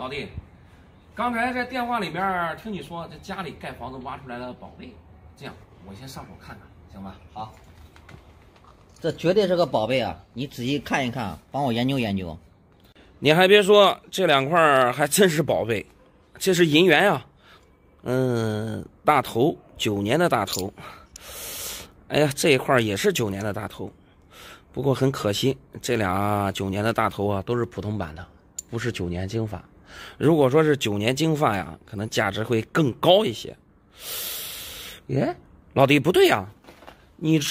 老弟，刚才在电话里边听你说这家里盖房子挖出来的宝贝，这样我先上手看看，行吧？好，这绝对是个宝贝啊！你仔细看一看，帮我研究研究。你还别说，这两块还真是宝贝，这是银元啊。嗯，大头9年的大头。哎呀，这一块也是9年的大头，不过很可惜，这俩9年的大头啊都是普通版的，不是9年经发。如果说是9年经发呀，可能价值会更高一些。耶，老弟不对呀，你不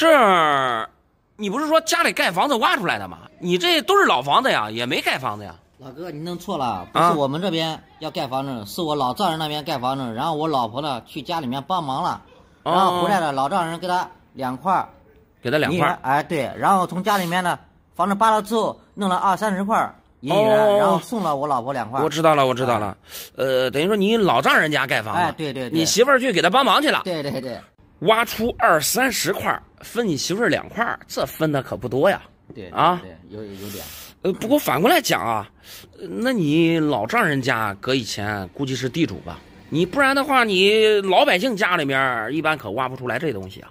是说家里盖房子挖出来的吗？你这都是老房子呀，也没盖房子呀。老哥，你弄错了，不是我们这边要盖房子，是我老丈人那边盖房子，然后我老婆呢去家里面帮忙了，然后回来了，老丈人给他。给他两块，哎对，然后从家里面呢，房子扒了之后，弄了20-30块银元，然后送了我老婆2块。我知道了，等于说你老丈人家盖房子，哎对对，你媳妇儿去给他帮忙去了，对对对，挖出20-30块，分你媳妇儿2块，这分的可不多呀，对啊，对，有点，不过反过来讲啊，那你老丈人家搁以前估计是地主吧，你不然的话，你老百姓家里面一般可挖不出来这东西啊。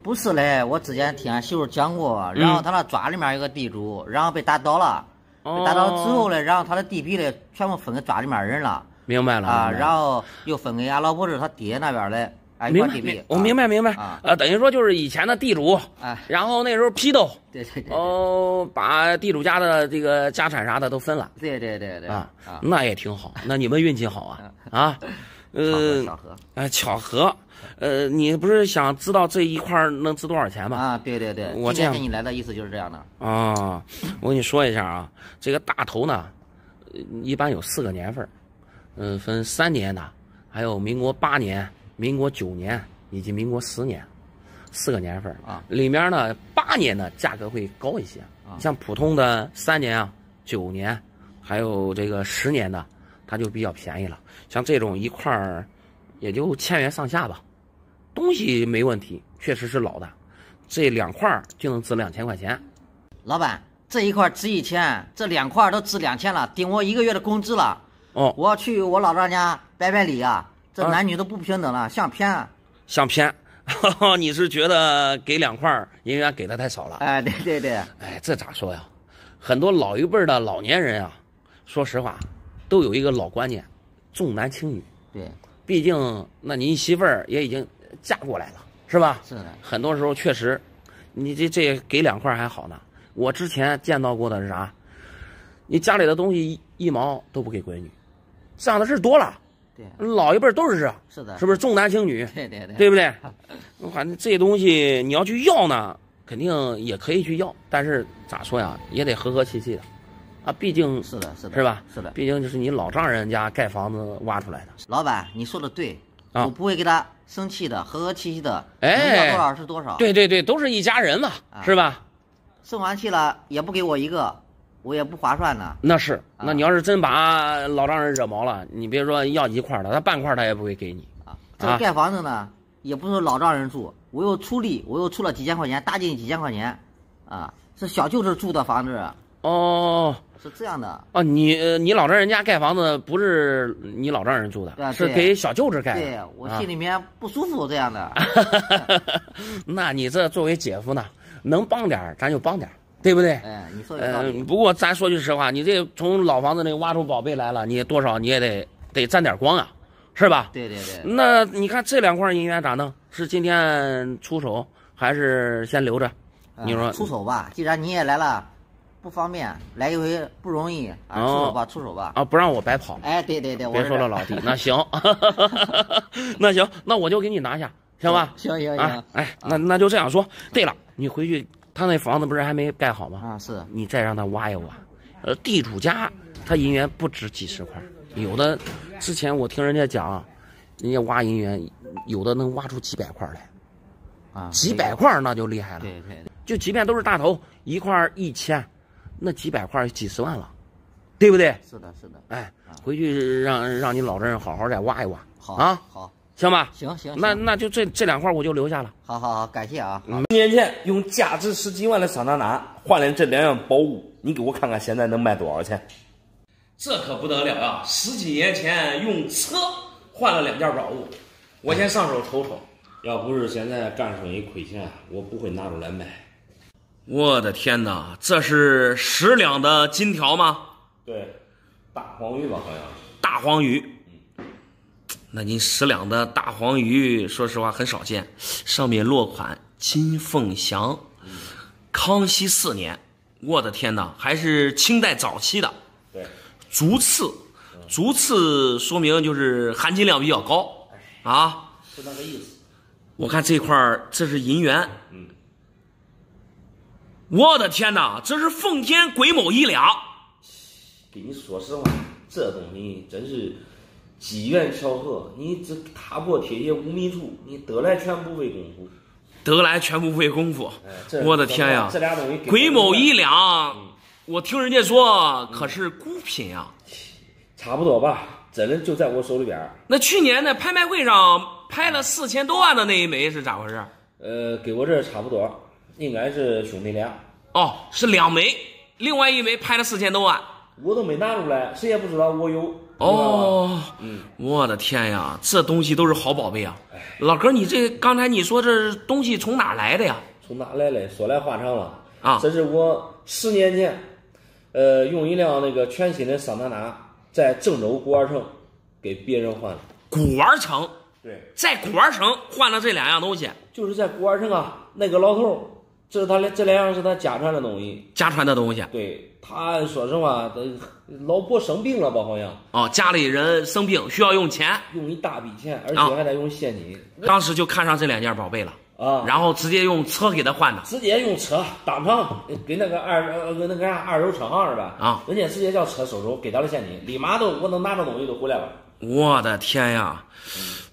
不是嘞，我之前听媳妇讲过，然后他那庄里面有个地主，然后被打倒了，被打倒之后呢，然后他的地皮嘞全部分给庄里面人了。明白了啊，然后又分给俺老婆是他爹那边嘞，哎，一块地皮。我明白啊，等于说就是以前的地主，然后那时候批斗，对，哦，把地主家的这个家产啥的都分了。对啊，那也挺好，那你们运气好啊。巧合，你不是想知道这一块能值多少钱吗？啊，对，我这样跟你来的意思就是这样的啊。我跟你说一下啊，这个大头呢，一般有4个年份，分3年的，还有民国8年、民国9年以及民国10年，4个年份啊。里面呢，8年呢价格会高一些，像普通的3年啊、9年，还有这个10年的。它就比较便宜了，像这种一块儿也就1000元上下吧，东西没问题，确实是老的，这2块就能值2000块钱。老板，这一块值1000，这2块都值2000了，顶我1个月的工资了。哦，我要去我老丈家拜拜礼啊！这男女都不平等了，像偏。你是觉得给2块银元给的太少了？哎，对，哎，这咋说呀？很多老一辈的老年人啊，说实话。都有一个老观念，重男轻女。对，毕竟那您媳妇儿也已经嫁过来了，是吧？是的。很多时候确实，你这给2块还好呢。我之前见到过的是啥？你家里的东西一毛都不给闺女，这样的事多了。对，老一辈都是这。是的。是不是重男轻女？对，对不对？反正这东西你要去要呢，肯定也可以去要，但是咋说呀，也得和和气气的。啊，毕竟是的，是吧？是的，毕竟就是你老丈人家盖房子挖出来的。老板，你说的对，我不会给他生气的，和和气气的，能要多少是多少。对，都是一家人嘛，是吧？生完气了也不给我1个，我也不划算呢。那是，那你要是真把老丈人惹毛了，你别说要1块了，他半块他也不会给你啊。这个盖房子呢，也不是老丈人住，我又出力，我又出了几千块钱，搭进几千块钱，啊，是小舅子住的房子。哦。是这样的哦，你老丈人家盖房子不是你老丈人住的，是给小舅子盖的。对，我心里面不舒服这样的。那你这作为姐夫呢，能帮点咱就帮点，对不对？哎，你说有道理。不过咱说句实话，你这从老房子那挖出宝贝来了，你多少你也得沾点光啊，是吧？对。那你看这2块银元咋弄？是今天出手还是先留着？你说出手吧，既然你也来了。不方便，来一回不容易啊！出手吧！啊，不让我白跑！哎，对，别说了，老弟，那行，那我就给你拿下，行吧？行，哎，那就这样说。对了，你回去，他那房子不是还没盖好吗？啊，是。你再让他挖一挖，地主家他银元不止几10块，有的之前我听人家讲，人家挖银元，有的能挖出几百块来，啊，几百块那就厉害了。对，就即便都是大头，1块1000。那几百块几10万了，对不对？是的。哎，回去让你老丈人好好再挖一挖。好，行吧？行。那就这2块我就留下了。好，感谢啊。10年前用价值17万的桑塔纳换来这2样宝物，你给我看看现在能卖多少钱？这可不得了啊！十几年前用车换了2件宝物，我先上手瞅瞅。要不是现在干上一亏钱，我不会拿出来卖。我的天哪，这是10两的金条吗？对，大黄鱼吧，好像是大黄鱼。 那您10两的大黄鱼，说实话很少见，上面落款金凤祥，康熙4年，我的天哪，还是清代早期的。对，竹刺说明就是含金量比较高啊，就那个意思。我看这块儿这是银元，我的天哪，这是奉天癸卯1两。给你说实话，这东西真是。 机缘巧合，你这踏破铁鞋无觅处，你得来全不费功夫，得来全不费功夫。哎、我的天呀！这俩东西，癸卯1两，我听人家说可是孤品呀、啊，差不多吧，真的就在我手里边。那去年那拍卖会上拍了4000多万的那一枚是咋回事？给我这差不多，应该是兄弟俩。哦，是2枚，另外1枚拍了4000多万，我都没拿出来，谁也不知道我有。 哦，我的天呀，这东西都是好宝贝啊！老哥，你这刚才你说这东西从哪来的呀？从哪来的？说来话长了啊！这是我10年前，用一辆那个全新的桑塔纳在郑州古玩城给别人换了。古玩城对，在古玩城换了这2样东西，就是在古玩城啊，那个老头。 这是他这2样是他家传的东西，家传的东西。对他说实话，老婆生病了吧，好像。哦，家里人生病需要用钱，用一大笔钱，而且还得用现金。当时就看上这2件宝贝了啊，然后直接用车给他换的，直接用车当场给那个二手车行似的啊，人家直接叫车收走，给他的现金，立马都我能拿着东西都回来了。我的天呀，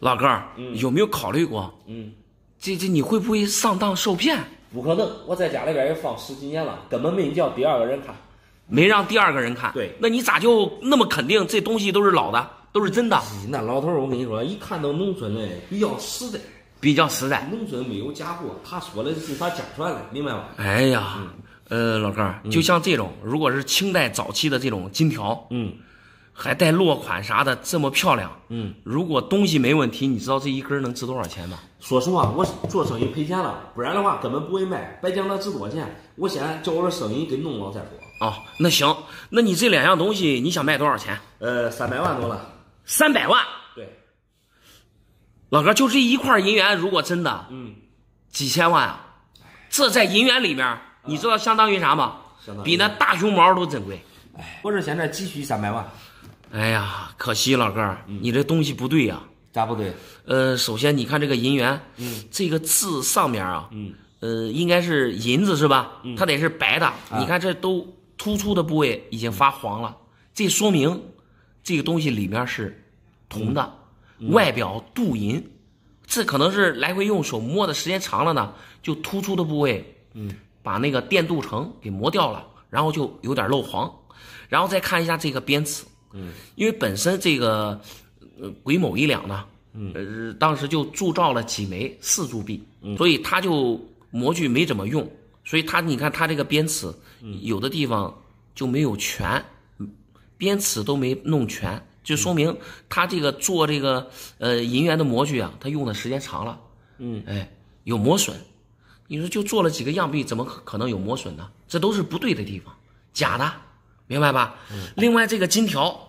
老哥，有没有考虑过？这你会不会上当受骗？ 不可能，我在家里边也放10几年了，根本没叫第2个人看，没让第2个人看。对，那你咋就那么肯定这东西都是老的，都是真的？那老头儿，我跟你说，一看到农村的比较实在，比较实在。农村没有假货，他说的是他家传的，明白吗？哎呀，老哥，就像这种，如果是清代早期的这种金条，还带落款啥的，这么漂亮，如果东西没问题，你知道这一根能值多少钱吗？说实话，我做生意赔钱了，不然的话根本不会卖。白讲它值多少钱，我先叫我的生意给弄了再说。哦，那行，那你这2样东西你想卖多少钱？300万多了。300万？对。老哥，就这一块银元，如果真的，几千万啊！这在银元里面，你知道相当于啥吗？相当于比那大熊猫都珍贵。哎，我是现在急需300万。 哎呀，可惜老哥，你这东西不对呀、啊，咋不对？首先你看这个银元，这个字上面啊，应该是银子是吧？它得是白的，你看这都突出的部位已经发黄了，这说明这个东西里面是铜的，外表镀银，这可能是来回用手摸的时间长了呢，就突出的部位，把那个电镀层给磨掉了，然后就有点漏黄，然后再看一下这个边刺。 因为本身这个癸卯1两呢，当时就铸造了几枚4铢币，所以他就模具没怎么用，所以他你看他这个边齿，有的地方就没有全，边齿都没弄全，就说明他这个做这个银元的模具啊，他用的时间长了，哎，有磨损。你说就做了几个样币，怎么可能有磨损呢？这都是不对的地方，假的。 明白吧？另外这个金条，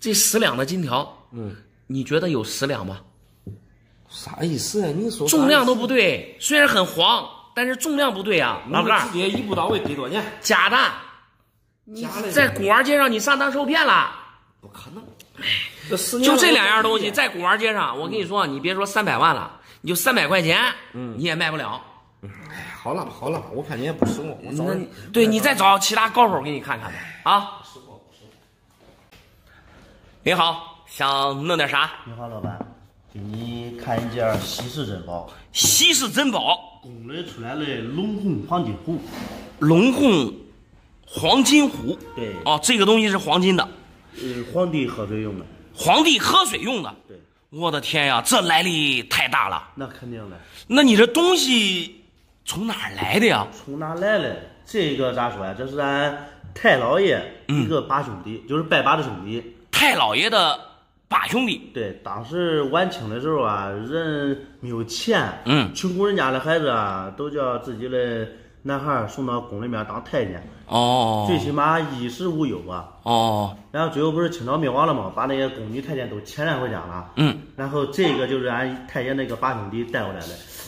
这10两的金条，你觉得有10两吗？啥意思啊？你说重量都不对，虽然很黄，但是重量不对啊，老哥。直接一步到位给多少钱？假的，你在古玩街上你上当受骗了？不可能，就这2样东西在古玩街上，我跟你说，你别说300万了，你就300块钱，你也卖不了。 哎，好了好了，我看你也不识货，我找你。对你再找其他高手给你看看吧。啊，不识货不识货。你好，想弄点啥？你好，老板，给你看一件稀世珍宝。稀世珍宝，宫里出来的龙凤黄金壶。龙凤黄金壶。对。哦，这个东西是黄金的。皇帝喝水用的。皇帝喝水用的。对。我的天呀，这来历太大了。那肯定的。那你这东西。 从哪儿来的呀？从哪儿来的？这个咋说呀？这是咱太老爷一个把兄弟，就是拜把的兄弟。太老爷的把兄弟。对，当时晚清的时候啊，人没有钱，穷苦人家的孩子啊，都叫自己的男孩送到宫里面当太监。哦。最起码衣食无忧吧。哦。然后最后不是清朝灭亡了吗？把那些宫女太监都遣散回家了。嗯。然后这个就是俺太监那个把兄弟带过来的，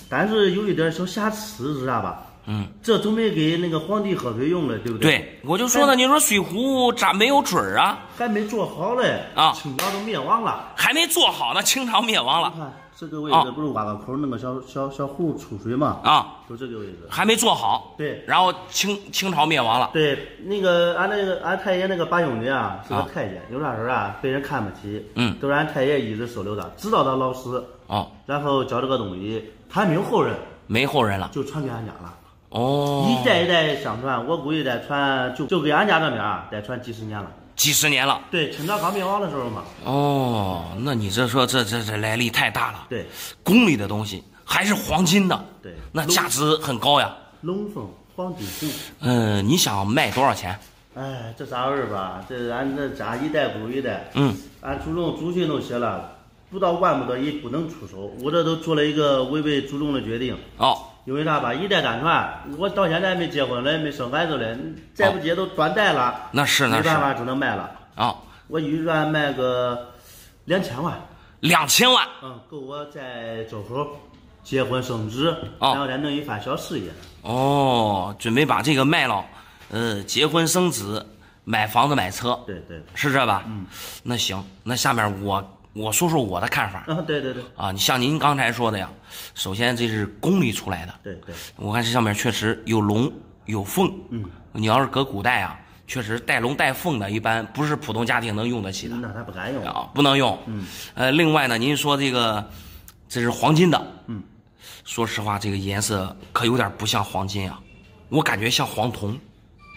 但是有一点小瑕疵，知道吧？嗯，这都没给那个皇帝喝水用了，对不对？对，我就说呢，你说水壶咋没有准儿啊？还没做好嘞啊！清朝都灭亡了，还没做好呢，清朝灭亡了。你看这个位置不是挖个口，弄个小壶储水嘛？啊，就这个位置还没做好。对，然后清朝灭亡了。对，那个俺太爷那个把兄弟啊，是个太监，有啥事啊被人看不起，都是俺太爷一直收留的，直到他老死啊，然后教这个东西，他没有后人，没后人了，就传给俺家了。哦，一代一代相传，我估计得传就给俺家这边啊，得传几十年了，几十年了。对，清朝刚灭亡的时候嘛。哦，那你这说这来历太大了。对，宫里的东西还是黄金的，对，那价值很高呀。龙凤黄金珠。你想卖多少钱？哎，这啥味儿吧？这俺这家一代不如一代。俺祖宗祖训都写了，不到万不得已不能出手。我这都做了一个违背祖宗的决定。哦。因为啥吧，一代单传，我到现在没结婚了，没生孩子了，再不结都断代了。那是那是，没办法，只能卖了啊！我预算卖个2000万，2000万，够我再走后结婚生子，然后再弄一番小事业。哦，准备把这个卖了，结婚生子，买房子买车，对对，是这吧？那行，那下面我说说我的看法啊，对对对啊，你像您刚才说的呀，首先这是宫里出来的，对对，我看这上面确实有龙有凤，你要是搁古代啊，确实带龙带凤的，一般不是普通家庭能用得起的，那他不敢用啊，不能用，另外呢，您说这个这是黄金的，说实话这个颜色可有点不像黄金啊，我感觉像黄铜。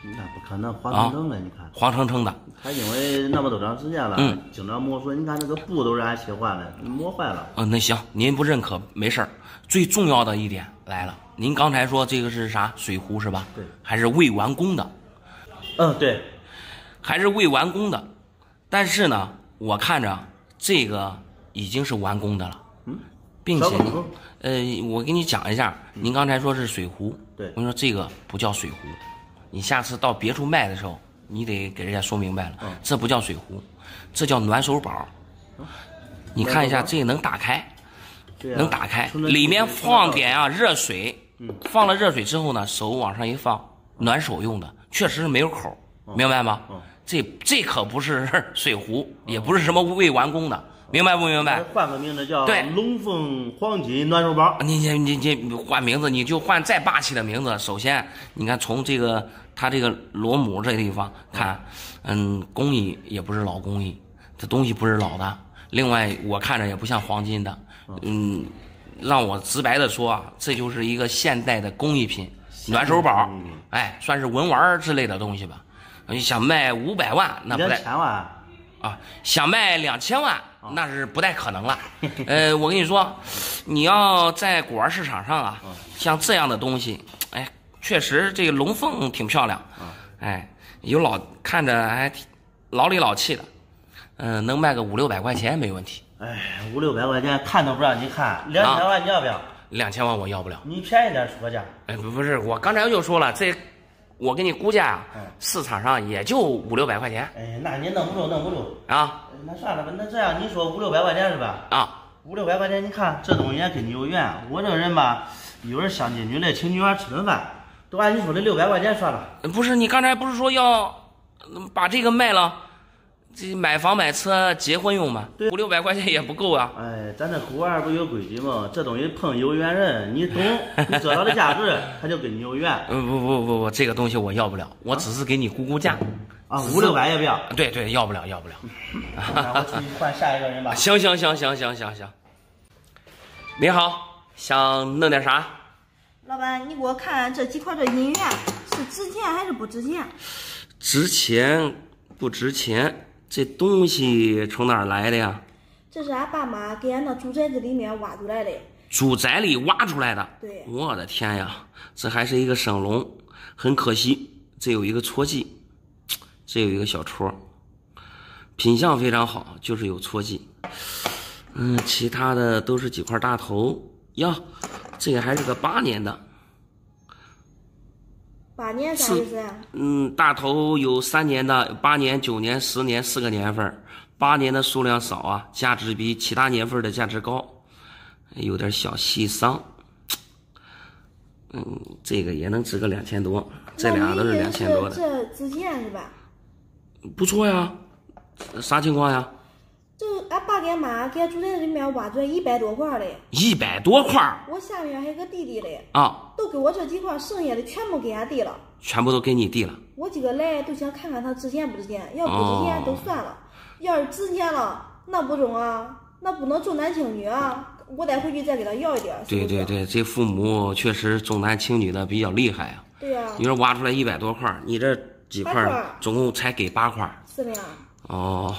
那不可能，黄澄澄的，你看，黄澄澄的。他因为那么多长时间了，经常磨损。你看那个布都是俺切换的，磨坏了。那行，您不认可没事儿。最重要的一点来了，您刚才说这个是啥水壶是吧？对，还是未完工的。对，还是未完工的。但是呢，我看着这个已经是完工的了。并且，我给你讲一下，您刚才说是水壶，对，我跟你说这个不叫水壶。你下次到别处卖的时候，你得给人家说明白了，这不叫水壶，这叫暖手宝。你看一下，这能打开，能打开，里面放点啊热水，放了热水之后呢，手往上一放，暖手用的，确实是没有口，明白吗？这可不是水壶，也不是什么未完工的，明白不明白？换个名字叫龙凤黄金暖手宝。你换名字，你就换再霸气的名字。首先，你看从这个它这个螺母这地方看，工艺也不是老工艺，这东西不是老的。另外，我看着也不像黄金的。让我直白的说啊，这就是一个现代的工艺品，暖手宝，哎，算是文玩之类的东西吧。想卖500万，那不带2,000,000啊，想卖2000万。那是不太可能了，我跟你说，你要在古玩市场上啊，像这样的东西，哎，确实这个龙凤挺漂亮，哎，有老看着还挺老里老气的，能卖个500-600块钱没问题。哎，500-600块钱看都不让你看，2000万你要不要？2000万我要不了。你便宜点出个价。哎，不是，我刚才就说了这。我给你估价啊，市场上也就500-600块钱。哎，那你弄不住啊？那算了吧，那这样你说500-600块钱是吧？啊，500-600块钱，你看这东西也跟你有缘。我这个人吧，有人相亲女的，请女孩吃顿饭，都按你说的600块钱算了。不是，你刚才不是说要把这个卖了，这买房买车结婚用吗？对，500-600块钱也不够啊。哎，咱这古玩不有规矩吗？这东西碰有缘人，你懂，你知道的价值，他就跟你有缘。不，这个东西我要不了，我只是给你估价。啊，500-600也不要。对，要不了。我去换下一个人吧。行。你好，想弄点啥？老板，你给我看这几块的银元是值钱还是不值钱？值钱不值钱？这东西从哪儿来的呀？这是俺爸妈给俺那祖宅子里面挖出来的。祖宅里挖出来的？对。我的天呀，这还是一个升龙，很可惜，这有一个戳记，这有一个小戳，品相非常好，就是有戳记。嗯，其他的都是几块大头呀，这个还是个8年的。8年啥意思呀？嗯，大头有3年的、8年、9年、10年四个年份，8年的数量少啊，价值比其他年份的价值高，有点小细伤。嗯，这个也能值个2000多，这俩都是2000多的。这自建是吧？不错呀，啥情况呀？就俺爸给妈给住宅里面挖出来100多块嘞，100多块！我下面还有个弟弟嘞，啊，都给我这几块，剩下的全部给俺弟了，全部都给你弟了。我几个来都想看看他值钱不值钱，要不值钱都算了，要是值钱了那不中啊，那不能重男轻女啊。我得回去再给他要一点。对对对，这父母确实重男轻女的比较厉害啊。对呀、啊。你说挖出来100多块，你这几块总共才给8块。是的呀。哦，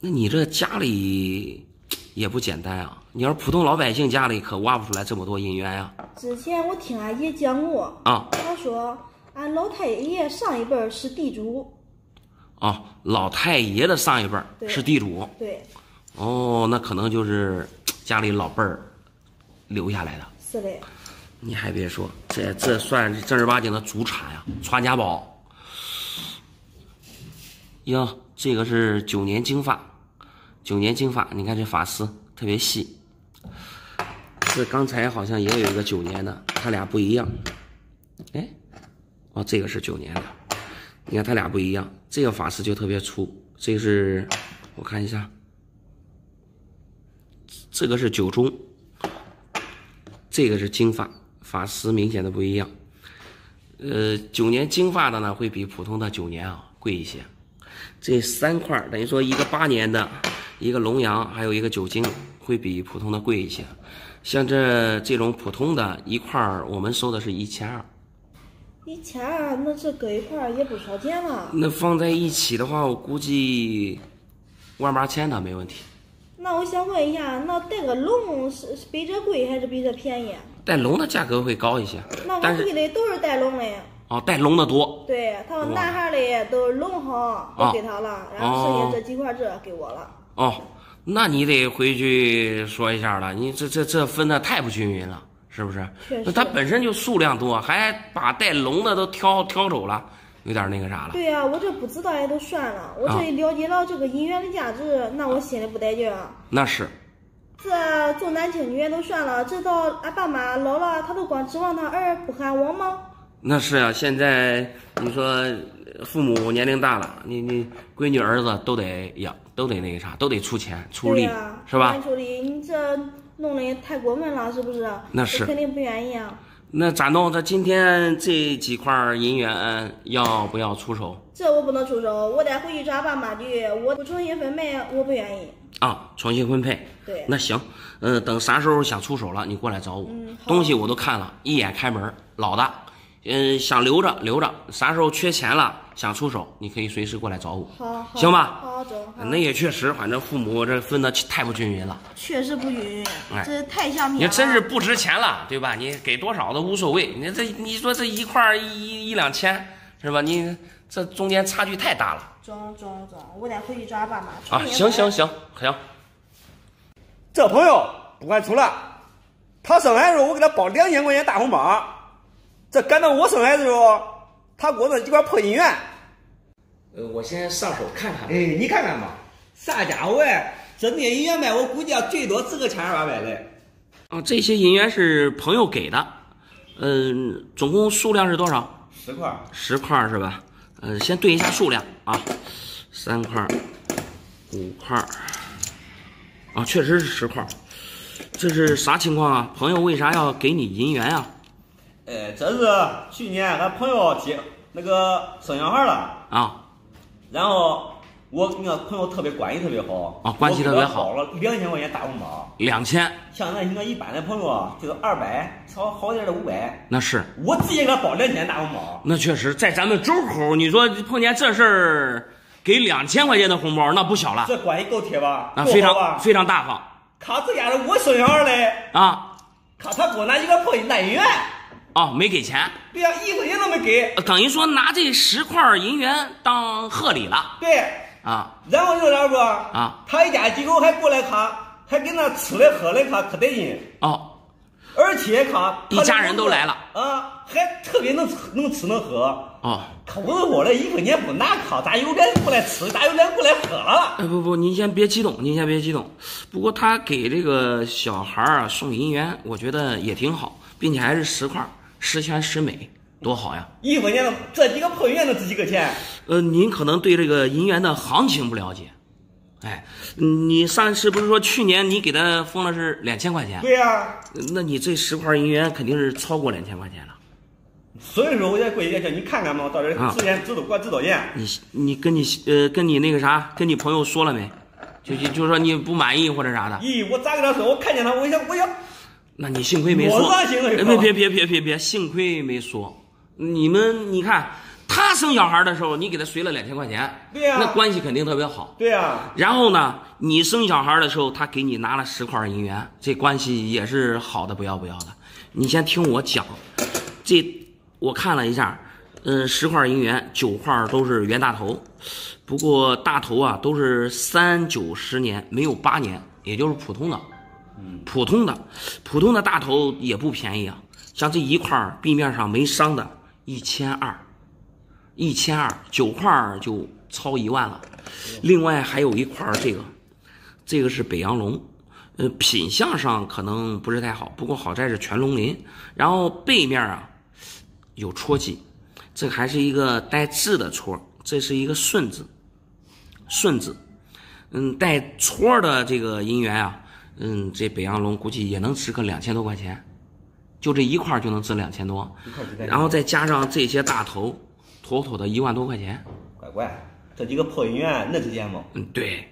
那你这家里也不简单啊！你要是普通老百姓家里可挖不出来这么多银元呀、啊。之前我听俺爷讲过啊，他说俺老太爷上一辈是地主。啊，老太爷的上一辈是地主。对。对哦，那可能就是。家里老辈儿留下来的，是的。你还别说，这算是正儿八经的祖产呀、啊，传家宝。哟，这个是9年经发，你看这发丝特别细。这刚才好像也有一个9年的，它俩不一样。哎，哦，这个是9年的，你看它俩不一样，这个发丝就特别粗。这个是，我看一下。这个是9中，这个是经发，发丝明显的不一样。9年经发的呢，会比普通的9年啊贵一些。这3块等于说一个8年的，一个龙阳，还有一个9经，会比普通的贵一些。像这种普通的1块，我们收的是1200。1200，那这搁一块也不少钱了。那放在一起的话，我估计18000的没问题。那我想问一下，那带个龙是比这贵还是比这便宜？带龙的价格会高一些。那我贵的都是带龙的。哦，带龙的多。对，他说男孩的都是龙好，都给他了，然后剩下这几块这给我了。哦，那你得回去说一下了，你这分的太不均匀了，是不是？确实。那他本身就数量多，还把带龙的都挑走了。有点那个啥了。对呀、啊，我这不知道也都算了，我这了解到这个银元的价值，啊、那我心里不得劲啊。那是。这重男轻女都算了，这到俺爸妈老了，他都光指望他儿不喊我吗？那是啊，现在你说父母年龄大了，你闺女儿子都得养，都得那个啥，都得出钱出力，啊、是吧？出力，你这弄得太过分了，是不是？那是。肯定不愿意啊。那咋弄？这今天这几块银元要不要出手？这我不能出手，我得回去找爸妈去。我重新分配，我不愿意。啊，重新分配。对。那行，等啥时候想出手了，你过来找我。嗯。东西我都看了，一眼开门，老大。想留着，啥时候缺钱了想出手，你可以随时过来找我。好。行吧。好，走。那也确实，反正父母这分的太不均匀了。确实不均匀，这太像你。你真是不值钱了，对吧？你给多少都无所谓。你说这1块一两千是吧？你这中间差距太大了。中，我得回去抓爸妈。啊，行。这朋友不敢出了，他生孩子时候我给他包2000块钱大红包，这赶到我生孩子时候，他给我那几块破银元。我先上手看看。哎，你看看吧，啥家伙哎？这那银元卖，我估计要最多值个700-800的。啊，这些银元是朋友给的，总共数量是多少？10块。10块是吧？先对一下数量啊，3块，5块，啊，确实是10块。这是啥情况啊？朋友为啥要给你银元啊？这是去年俺朋友生小孩了啊，然后我跟那朋友特别关系特别好啊，关系特别好，包了2000块钱大红包。2000，像那一般的朋友就是200，稍好点的500。那是，我直接给他包2000大红包。那确实，在咱们周口，你说碰见这事儿，给2000块钱的红包，那不小了。这关系够铁吧？那非常大方。他这家是我生小孩嘞啊，他给我拿一个破银元。哦，没给钱。对呀、啊，一块钱都没给。等于说拿这10块银元当贺礼了。对。啊。然后就啥说？啊。他一家几口还过来卡，还跟那吃来喝来卡，可得劲。哦。而且卡，一家人都来了。啊，还特别能吃能喝。哦。可不是我这1块钱不拿卡，咱有脸过来吃，咱有脸过来喝了。哎，不，您先别激动，您先别激动。不过他给这个小孩啊送1元，我觉得也挺好，并且还是10块。10全10美，多好呀！1块钱，这几个破银元能值几个钱？您可能对这个银元的行情不了解。哎，你上次不是说去年你给他封了是2000块钱？对呀、啊。那你这10块银元肯定是超过2000块钱了。所以说，我在过去叫你看看嘛，到这之前指导员。你跟你那个啥，跟你朋友说了没？就说你不满意或者啥的。咦，我咋跟他说？我看见他，我想。那你幸亏没说，别，幸亏没说。你看，他生小孩的时候，你给他随了2000块钱，对呀、啊，那关系肯定特别好，对呀、啊。然后呢，你生小孩的时候，他给你拿了10块银元，这关系也是好的不要不要的。你先听我讲，这我看了一下，10块银元9块都是袁大头，不过大头啊都是3、9、10年，没有8年，也就是普通的。普通的大头也不便宜啊，像这1块壁面上没伤的1200，9块就超1万了。另外还有1块，这个是北洋龙，品相上可能不是太好，不过好在是全龙鳞，然后背面啊有戳记，这还是一个带字的戳，这是一个顺字，带戳的这个银元啊。这北洋龙估计也能值个2000多块钱，就这1块就能值2000多，然后再加上这些大头，妥的1万多块钱。乖，这几个破银元那值钱吗？对，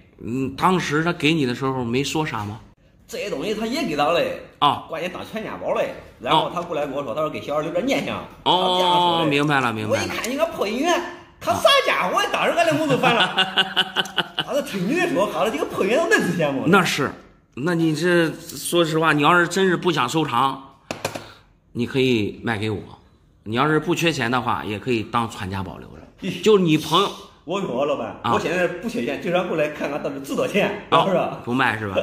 当时他给你的时候没说啥吗？这些东西他也给到嘞啊，关键当全家宝嘞。然后他过来跟我说，他说给小孩留点念想。哦，明白了。我一看你个破银元，他啥家伙，当时俺俩目都翻了。他听你的说，他说这个破银元那值钱吗？那是。那你这说实话，你要是真是不想收藏，你可以卖给我。你要是不缺钱的话，也可以当传家宝留着。就你朋友，我说老板，我现在不缺钱，就想过来看看到底值多少钱，是吧？不卖是吧？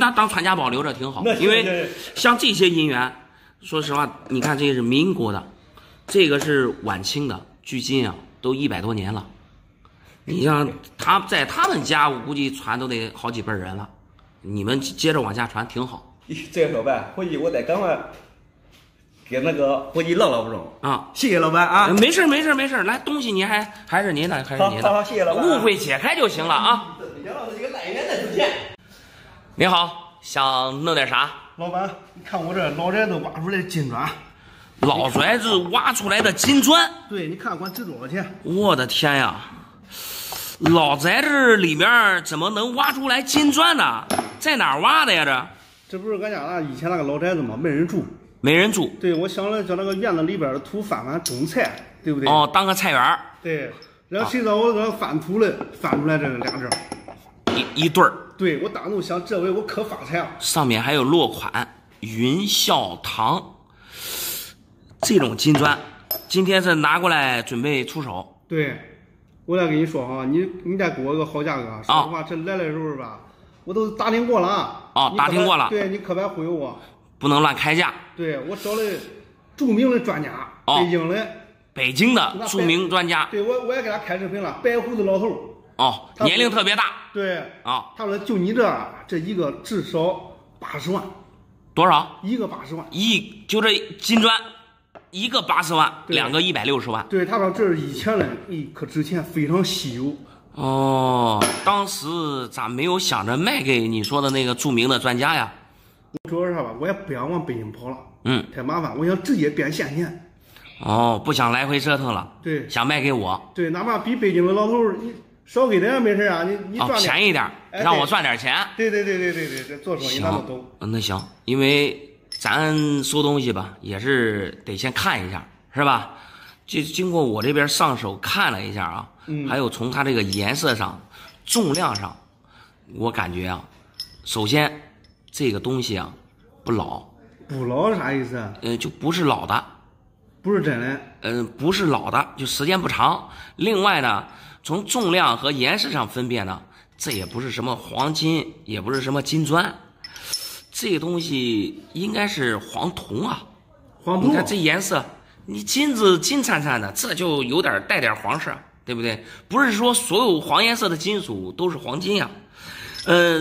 那当传家宝留着挺好，因为像这些银元，说实话，你看这是民国的，这个是晚清的，距今啊都100多年了。你像他在他们家，我估计传都得好几辈人了。你们接着往下传挺好。这个老板，回去我得赶快给那个回去唠啊！谢谢老板啊！没事，来东西您还是您的，还是您的。好，谢谢老板。误会解开就行了啊！杨老师，这个烂人再出现。你好，想弄点啥？老板，你看我这老宅子挖出来的金砖。老宅子挖出来的金砖？对，你看管值多少钱？我的天呀！老宅子里面怎么能挖出来金砖呢？在哪儿挖的呀？这不是俺家以前那个老宅子吗？没人住。对，我想着叫那个院子里边的土翻种菜，对不对？哦，当个菜园。对，然后谁知道我这翻土了，翻出来这2只，一对儿。对，我当初想这回我可发财了。上面还有落款云孝堂，这种金砖，今天是拿过来准备出手。对。我再跟你说哈，你再给我个好价格。说实话，这来的时候吧，我都打听过了啊。打听过了。对，你可别忽悠我。不能乱开价。对，我找了著名的专家，北京的著名专家。对，我也给他开视频了，白胡子老头。哦，年龄特别大。对。啊，他说就你这一个至少80万。多少？一个80万。就这金砖。一个80万，两个160万。对，他说这是以前的，可值钱，非常稀有。哦，当时咋没有想着卖给你说的那个著名的专家呀？主要是啥吧，我也不想往北京跑了，太麻烦，我想直接变现钱。哦，不想来回折腾了。对，想卖给我。对，哪怕比北京的老头儿，你少给点没事啊，你赚便宜一点，让我赚点钱。对，做生意那么懂。那行，因为。咱收东西吧，也是得先看一下，是吧？就经过我这边上手看了一下啊，还有从它这个颜色上、重量上，我感觉啊，首先这个东西啊不老。不老是啥意思？就不是老的，不是真的，不是老的，就时间不长。另外呢，从重量和岩石上分辨呢，这也不是什么黄金，也不是什么金砖，这东西应该是黄铜啊。黄铜，你看这颜色，你金子金灿灿的，这就有点带点黄色，对不对？不是说所有黄颜色的金属都是黄金呀。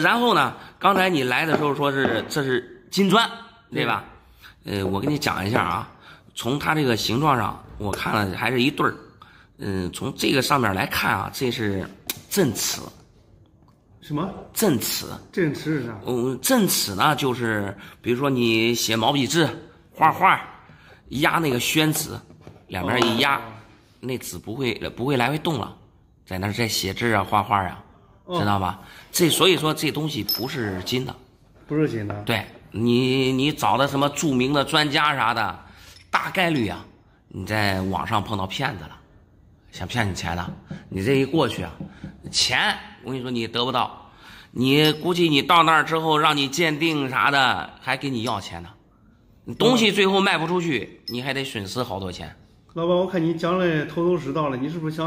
然后呢，刚才你来的时候说是这是金砖，对吧？我跟你讲一下啊，从它这个形状上，我看了还是一对儿。从这个上面来看啊，这是镇尺。什么？镇尺？镇尺是啥？镇尺呢，就是比如说你写毛笔字、画画，压那个宣纸，两边一压，那纸不会来回动了，在那在写字啊、画画啊，知道吧？这所以说这东西不是金的，不是金的。对。你找的什么著名的专家啥的，大概率啊，你在网上碰到骗子了，想骗你钱的，你这一过去啊，钱我跟你说你得不到，你估计你到那儿之后让你鉴定啥的，还给你要钱呢，你东西最后卖不出去，你还得损失好多钱。老板，我看你讲的头头是道了，你是不是想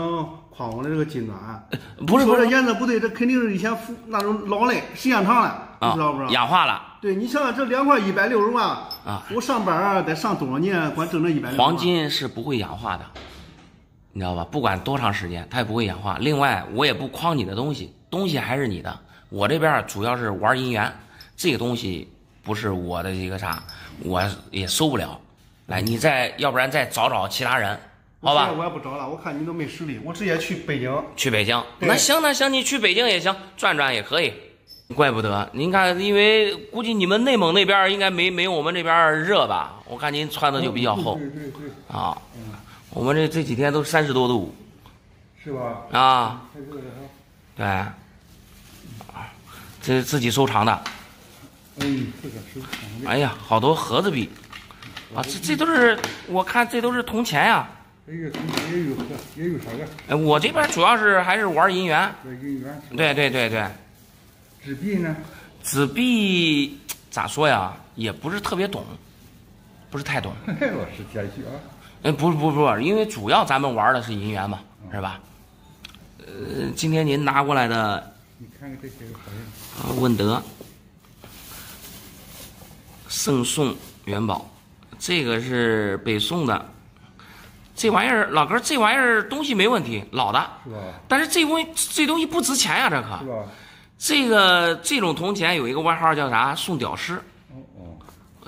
诓我的这个金砖？不是，不是，颜色不对，这肯定是以前那种老嘞，时间长了。知道不？氧化了。对，你想想这两块160万啊！我上班啊，得上多少年，管整这160万。黄金是不会氧化的，你知道吧？不管多长时间，它也不会氧化。另外，我也不诓你的东西，东西还是你的。我这边主要是玩姻缘，这个东西不是我的一个啥，我也收不了。来，你再要不然再找其他人，好吧？我也不找了，我看你都没实力，我直接去北京。去北京？那行，那行，你去北京也行，转转也可以。怪不得您看，因为估计你们内蒙那边应该没我们这边热吧？我看您穿的就比较厚，对啊，我们这几天都30多度，是吧？啊，对，这是自己收藏的。哎呀，好多盒子币啊，这都是我看这都是铜钱呀。也有啥个？哎，我这边主要是还是玩银元。银元。对。纸币呢？纸币咋说呀？也不是特别懂，不是太懂。我是谦虚啊。不，因为主要咱们玩的是银元嘛，是吧？今天您拿过来的，你看看这些个好像。问德、圣宋元宝，这个是北宋的，这玩意儿老哥，这玩意儿东西没问题，老的。是吧？但是这东西不值钱呀，这可。是吧？这种铜钱有一个外号叫啥？送屌丝。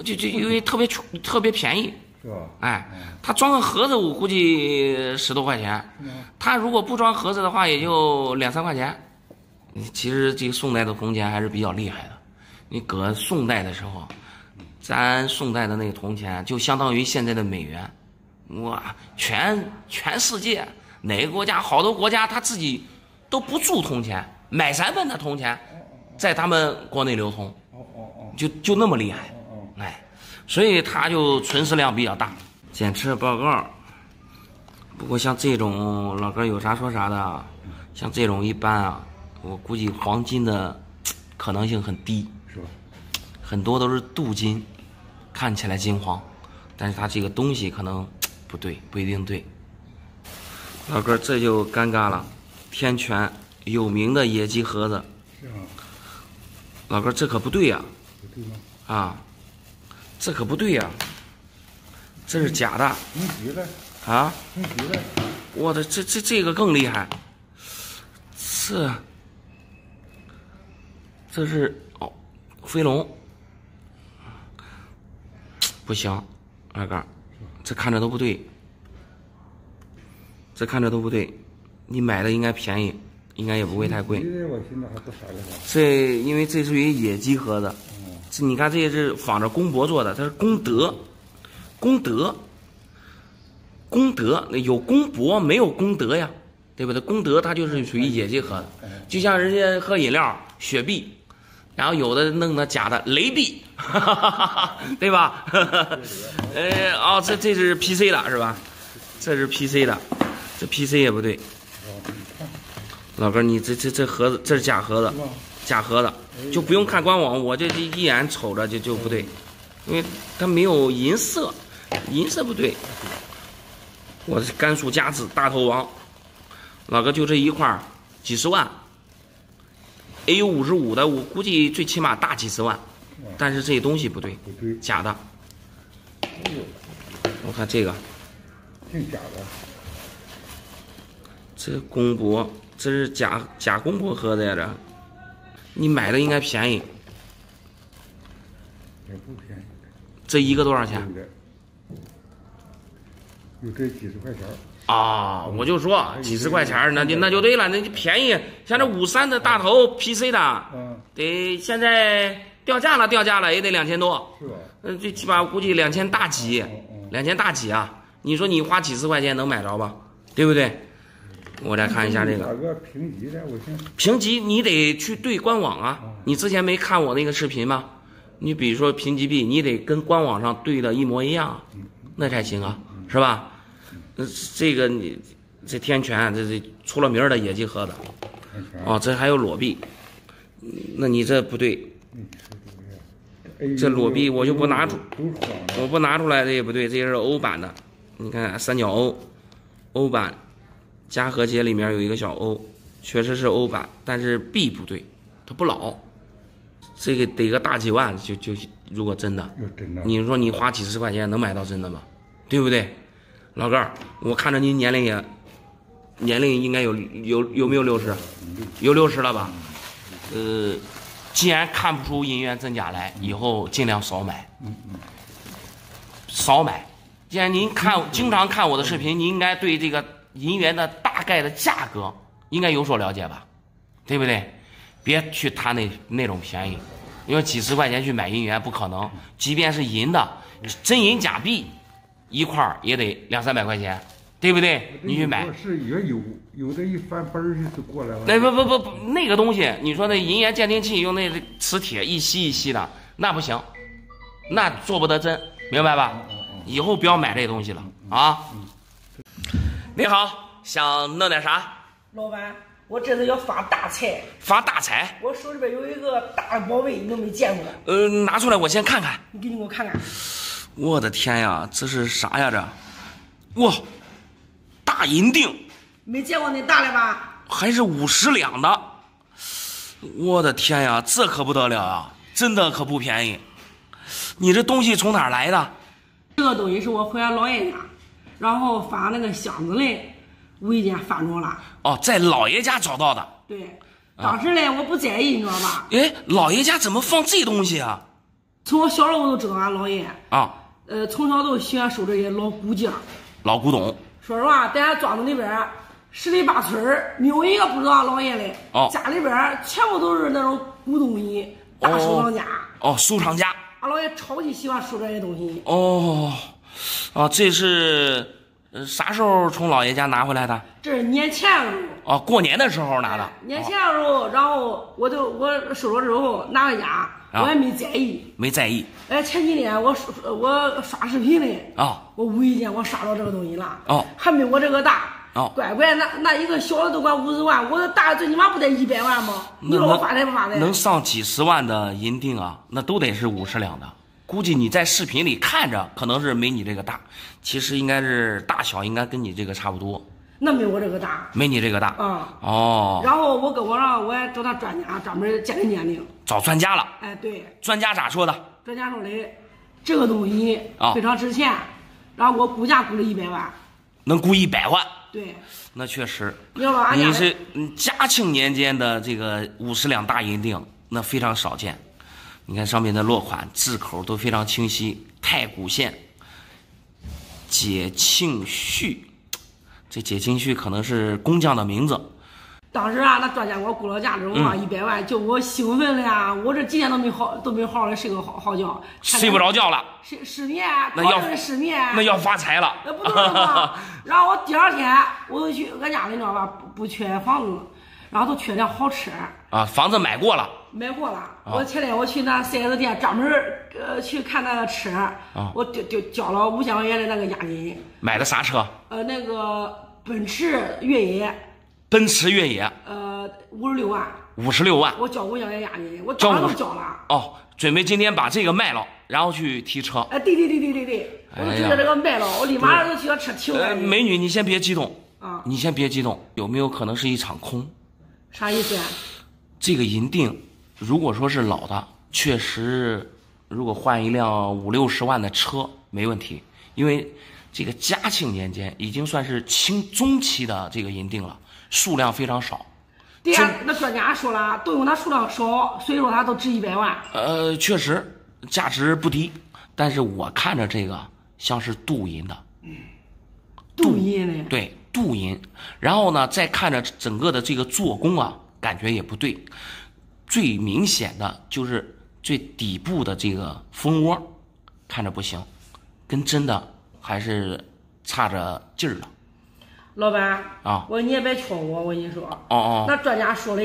就因为特别穷，特别便宜，是吧？哎，他装个盒子，我估计10多块钱。他如果不装盒子的话，也就2-3块钱。其实这个宋代的铜钱还是比较厉害的。你搁宋代的时候，咱宋代的那个铜钱就相当于现在的美元。哇，全世界哪个国家？好多国家他自己都不铸铜钱。买3份的铜钱，在他们国内流通，就那么厉害，哎，所以它就存世量比较大。检测报告，不过像这种老哥有啥说啥的，像这种一般啊，我估计黄金的可能性很低，是吧？很多都是镀金，看起来金黄，但是它这个东西可能不对，不一定对。老哥这就尴尬了，天权。有名的野鸡盒子，是吗？老哥，这可不对呀！不对吗？啊，这可不对呀！这是假的。你举来啊！你举来！我的，这个更厉害。这是哦，飞龙。不行，二哥，这看着都不对。这看着都不对，你买的应该便宜。应该也不会太贵。这因为这属于野鸡盒子，这你看这是仿着公博做的，它是功德有公博没有功德呀，对不对？功德它就是属于野鸡盒子，就像人家喝饮料雪碧，然后有的弄的假的雷碧，对吧？这是 PC 的是吧？这是 PC 的，这 PC 也不对。老哥，你这盒子，这是假盒子，假盒子就不用看官网，我这一眼瞅着就不对，因为它没有银色，银色不对，我甘肃甲子大头王，老哥就这一块几十万 ，AU55的我估计最起码大几十万，但是这些东西不对，假的。我看这个，这假的，这公铂这是假公铂盒在这，你买的应该便宜。 也不便宜，这一个多少钱？有这几十块钱啊！我就说几十块钱，那就对了，那就便宜。像这53的大头 PC 的，得现在掉价了也得2000多。是吧？最起码估计2000大几啊！你说你花几十块钱能买着吧？对不对？我来看一下这个。哪个评级的？我先评级你得去对官网啊！你之前没看我那个视频吗？ 你比如说评级 B， 你得跟官网上对的一模一样，那才行啊，是吧？这个你这天权这出了名的野鸡盒子，哦，这还有裸币，那你这不对，这裸币我就不拿出，我不拿出来这也不对，这也是欧版的，你看三角欧，欧版加和谐里面有一个小欧，确实是欧版，但是 B 不对，它不老。 这个得个大几万就如果真的，你说你花几十块钱能买到真的吗？对不对，老哥？我看着您年龄应该有没有60？有60了吧？既然看不出银元真假来，以后尽量少买。少买。既然您经常看我的视频，您应该对这个银元的大概的价格应该有所了解吧？对不对？ 别去贪那种便宜，因为几十块钱去买银元不可能。即便是银的，真银假币，一块儿也得200-300块钱，对不对？你去买是也有的一翻本就过来了。那不，那个东西，你说那银元鉴定器用那磁铁一吸一吸的，那不行，那做不得真，明白吧？以后不要买这东西了啊！你好，想弄点啥？老板。 我这次要发大财，发大财！我手里边有一个大的宝贝，你都没见过。拿出来我先看看。你给我看看。我的天呀，这是啥呀？这，哇，大银锭，没见过那大了吧？还是50两的。我的天呀，这可不得了啊！真的可不便宜。你这东西从哪儿来的？这个东西是我回俺姥爷家，然后发那个箱子里。 无意间翻着了哦，在老爷家找到的。对，当时嘞我不在意，你知道吧？哎，老爷家怎么放这东西啊？从我小时候我都知道俺姥爷啊，从小都喜欢收这些老古件、老古董。说实话，在俺庄子里边，10里8村没有一个不知道俺姥爷嘞。哦，家里边全部都是那种古东西，大收藏家。哦，收藏家。俺姥爷超级喜欢收这些东西。哦，啊，这是。 啥时候从老爷家拿回来的？这是年前的时候。哦，过年的时候拿的。年前的时候，然后我收了之后拿回家，我也没在意。没在意。哎，前几天我刷视频嘞。啊。我无意间我刷到这个东西了。哦。还没我这个大。哦。乖，那一个小的都管50万，我的大最起码不得100万吗？你说我发财不发财？能上几十万的银锭啊，那都得是50两的。 估计你在视频里看着可能是没你这个大，其实应该是大小应该跟你这个差不多。那没我这个大，没你这个大啊。嗯、哦。然后我跟我让我也找他专家专门鉴定鉴定。找专家了。哎，对。专家咋说的？专家说的，这个东西非常值钱，然后我估价估了100万。能估100万？对。那确实。你是嘉庆年间的这个50两大银锭，那非常少见。 你看上面的落款字口都非常清晰，太谷县解庆绪，这解庆绪可能是工匠的名字。当时啊，那专家给我估了价之后啊，100万，就我兴奋了呀！我这几天都没好好的睡个好觉，睡不着觉了，失眠，那要失眠，那要发财了，那不能吗？然后我第二天我就去俺家，你知道吧？不缺房子，然后都缺辆豪车啊，房子买过了。 买货了，我前天我去那 4S 店专门去看那个车，我交了5000块钱的那个押金。买的啥车？那个奔驰越野。奔驰越野。56万。56万。我交5000块钱押金，我交了。哦，准备今天把这个卖了。然后去提车。哎，对，我就觉得这个卖了，我立马就去要车停。美女，你先别激动啊，你先别激动，有没有可能是一场空？啥意思呀？这个银锭，如果说是老的，确实，如果换一辆50-60万的车没问题，因为这个嘉庆年间已经算是清中期的这个银锭了，数量非常少。对呀，那专家说了，都有那数量少，所以说它都值100万。确实价值不低，但是我看着这个像是镀银的。镀银的。对，镀银。然后呢，再看着整个的这个做工啊，感觉也不对。最明显的就是最底部的这个蜂窝，看着不行，跟真的还是差着劲儿了。老板啊，我你也别劝我，我跟你说，那专家说的，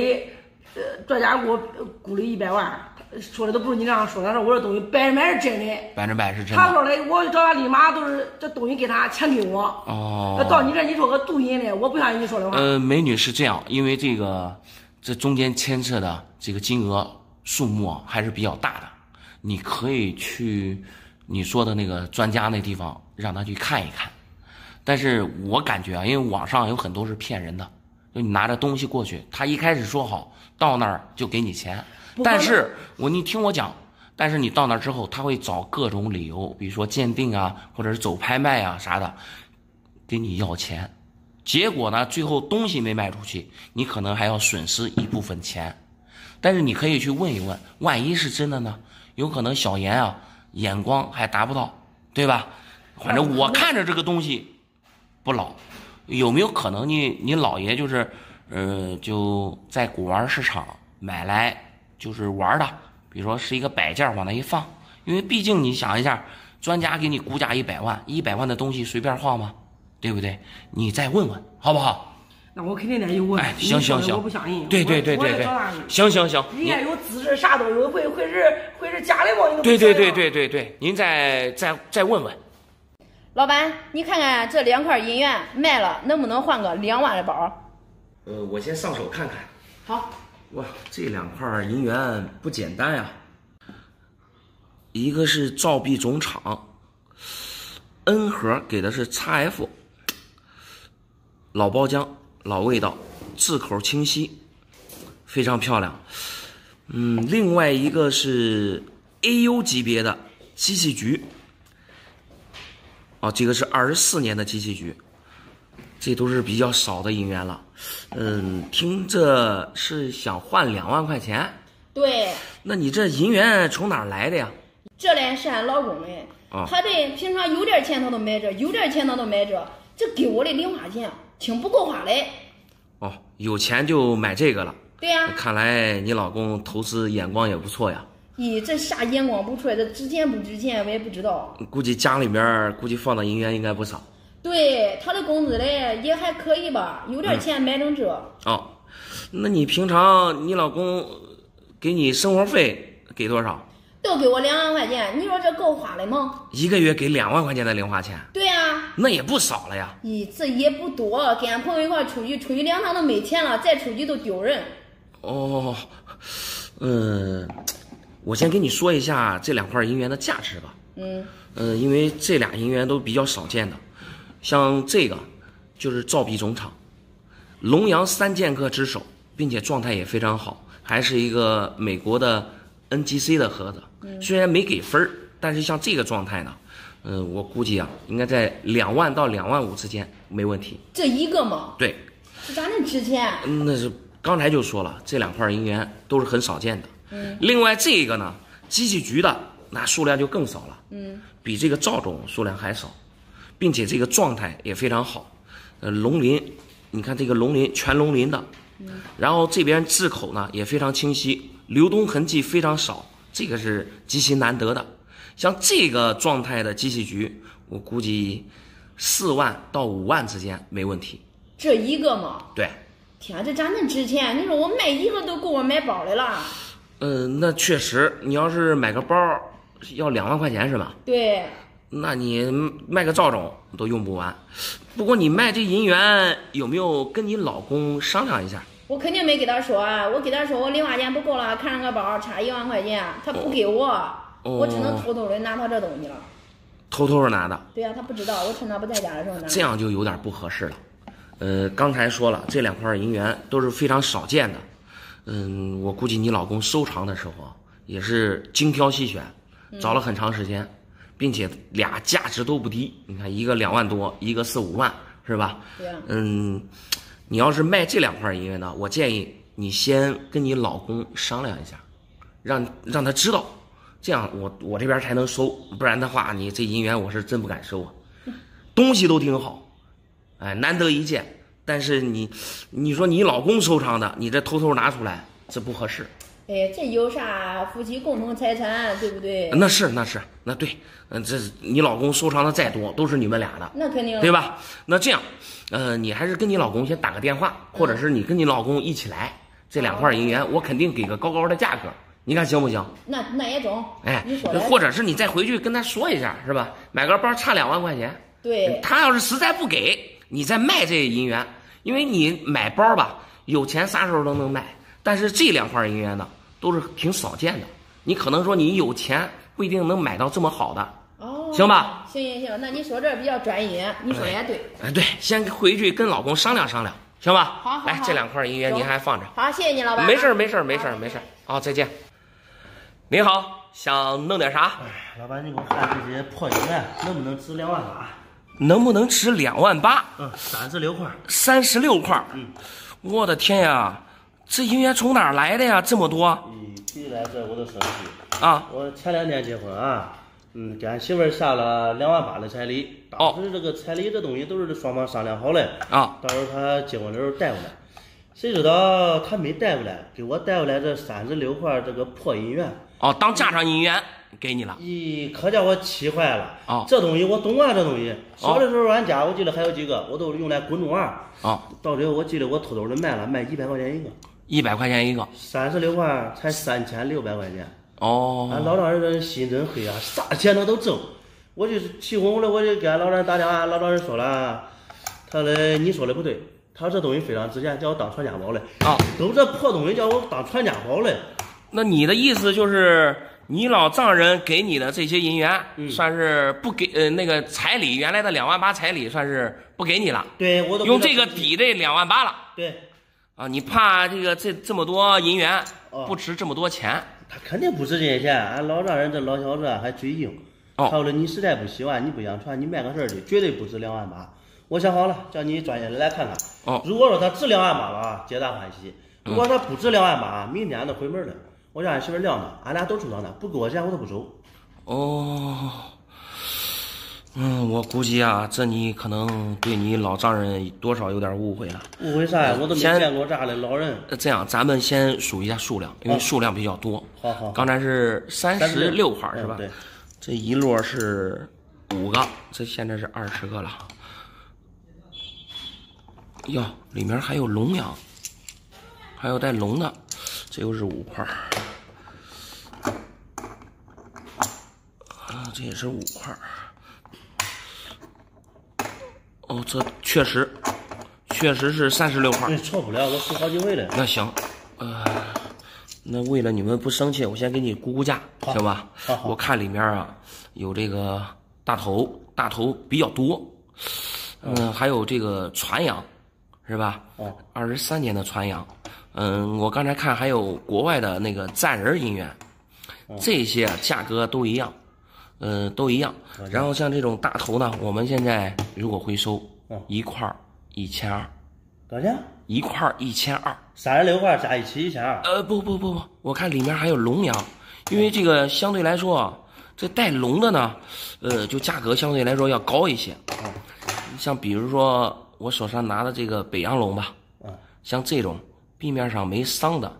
专家给我估了100万，说的都不是你这样说，他说我这东西100%是真的，100%是真的。他说的，我找他立马都是这东西给他钱给我。哦，到你这你说个镀银的，我不相信你说的话。美女是这样，因为这个这中间牵涉的这个金额数目还是比较大的，你可以去你说的那个专家那地方让他去看一看。但是我感觉啊，因为网上有很多是骗人的，就你拿着东西过去，他一开始说好，到那儿就给你钱，但是你听我讲，但是你到那儿之后，他会找各种理由，比如说鉴定啊，或者是走拍卖啊啥的，给你要钱，结果呢，最后东西没卖出去，你可能还要损失一部分钱，但是你可以去问一问，万一是真的呢？有可能小严啊，眼光还达不到，对吧？反正我看着这个东西。不老，有没有可能你姥爷就是，就在古玩市场买来就是玩的，比如说是一个摆件往那一放，因为毕竟你想一下，专家给你估价100万，100万的东西随便晃吗？对不对？你再问问好不好？那我肯定得去问。哎，行，我不相信。对，行，人家有资质，啥都有，会是家里嘛？对，您再问问。老板，你看看这2块银元卖了，能不能换个2万的包？我先上手看看。好。哇，这2块银元不简单呀。一个是兆币总厂，N 盒给的是 XF， 老包浆，老味道，字口清晰，非常漂亮。另外一个是 AU 级别的机器局。这个是24年的机器局，这都是比较少的银元了。听着是想换2万块钱。对。那你这银元从哪儿来的呀？这嘞是俺老公的。他这平常有点钱他都买这，这给我的零花钱挺不够花嘞。有钱就买这个了。对呀。看来你老公投资眼光也不错呀。咦，这啥眼光不出来？这值钱不值钱我也不知道。估计家里面放的银元应该不少。对，他的工资嘞也还可以吧，有点钱买成这。那你平常你老公给你生活费给多少？都给我2万块钱，你说这够花了吗？一个月给2万块钱的零花钱？对啊，那也不少了呀。咦，这也不多，跟俺朋友一块出去2趟都没钱了，再出去都丢人。我先跟你说一下这2块银元的价值吧。因为这俩银元都比较少见的，像这个就是兆币总厂，龙阳3剑客之首，并且状态也非常好，还是一个美国的 NGC 的盒子。虽然没给分，但是像这个状态呢，我估计啊，应该在2万到2万5之间没问题。这一个吗？对。这咋能值钱？那是刚才就说了，这2块银元都是很少见的。另外这个呢，机器局的那数量就更少了，比这个赵总数量还少，并且这个状态也非常好。龙鳞，你看这个龙鳞全龙鳞的，然后这边字口呢也非常清晰，流动痕迹非常少，这个是极其难得的。像这个状态的机器局，我估计4万到5万之间没问题。这一个嘛？对。天啊，这咋能值钱？你说我卖一个都够我买包的了。那确实，你要是买个包要2万块钱是吧？对。那你卖个赵总都用不完。不过你卖这银元有没有跟你老公商量一下？我肯定没给他说，我给他说我零花钱不够了，看上个包差1万块钱，他不给我。我只能偷偷的拿他这东西了。偷偷的拿的？对呀、啊，他不知道，我趁他不在家的时候拿的。这样就有点不合适了。刚才说了，这两块银元都是非常少见的。我估计你老公收藏的时候也是精挑细选，找了很长时间，并且俩价值都不低。你看，一个2万多，一个4、5万，是吧？对呀、啊。你要是卖这两块银元呢，我建议你先跟你老公商量一下，让他知道。这样我这边才能收，不然的话你这银元我是真不敢收啊。东西都挺好，哎，难得一见。但是你说你老公收藏的，你这偷偷拿出来，这不合适。哎，这有啥夫妻共同财产，对不对？那对，这你老公收藏的再多，都是你们俩的，那肯定，对吧？那这样，你还是跟你老公先打个电话，或者是你跟你老公一起来，这两块银元我肯定给个高高的价格。你看行不行？那也中。哎，或者是你再回去跟他说一下，是吧？买个包差2万块钱。对。他要是实在不给你，再卖这银元，因为你买包吧，有钱啥时候都能卖，但是这两块银元呢，都是挺少见的。你可能说你有钱不一定能买到这么好的。哦。行吧。行，那你说这比较专业，你说也对。哎，对，先回去跟老公商量商量，行吧？好。来，这两块银元您还放着。好，谢谢你老板。没事。好，再见。您好，想弄点啥？老板，你给我看这些破银元，能不能值2万8？能不能值2万8？36块。36块。我的天呀，这银元从哪儿来的呀？这么多？必须来自我的手里啊！我前2年结婚啊，给俺媳妇下了2万8的彩礼。当时这个彩礼这东西都是双方商量好的啊，到时候她结婚的时候带回来。谁知道他没带回来，给我带回来这36块这个破银元哦，当嫁妆银元给你了。可叫我气坏了啊！这东西我懂啊，这东西小的时候俺家我记得还有几个，我都用来滚动玩啊。到最后我记得我偷偷的卖了，卖100块钱一个。100块钱一个，36块才3600块钱哦。俺老丈人心真黑啊，啥钱他都挣。我就气哄哄的，我就给俺老丈人打电话，老丈人说了，他嘞你说的不对。他这东西非常值钱，叫我当传家宝嘞啊！都这破东西叫我当传家宝嘞。那你的意思就是，你老丈人给你的这些银元，算是不给那个彩礼，原来的2万8彩礼算是不给你了。对，我都用这个抵这2万8了。对，啊，你怕这么多银元不值这么多钱？他肯定不值这些钱。俺老丈人这老小子还嘴硬，他说你实在不喜欢，你不想穿，你卖个事儿去，绝对不值2万8。我想好了，叫你专业人来看看。哦，如果说他值2万8了啊，皆大欢喜；如果他不值2万8，明天俺都回门了。我让俺媳妇晾着，俺俩都出账了，不给我钱我都不收。哦，我估计啊，这你可能对你老丈人多少有点误会了。误会啥呀？我都没见过这样的老人。这样，咱们先数一下数量，因为数量比较多。好。刚才是36块是吧？对。这一摞是5个，这现在是20个了。哟，里面还有龙羊，还有带龙的，这又是5块，这也是5块。哦，这确实是36块。对，错不了，我出好几回了。那行，那为了你们不生气，我先给你估价，行吧？好。我看里面啊，有这个大头比较多，还有这个船羊。是吧？23年的船羊，我刚才看还有国外的那个赞人银元，这些价格都一样，都一样。然后像这种大头呢，我们现在如果回收，1块1200，多少钱？1块1200，36块加一起1200。不，我看里面还有龙羊，因为这个相对来说，这带龙的呢，就价格相对来说要高一些。像比如说。我手上拿的这个北洋龙吧，像这种壁面上没伤的，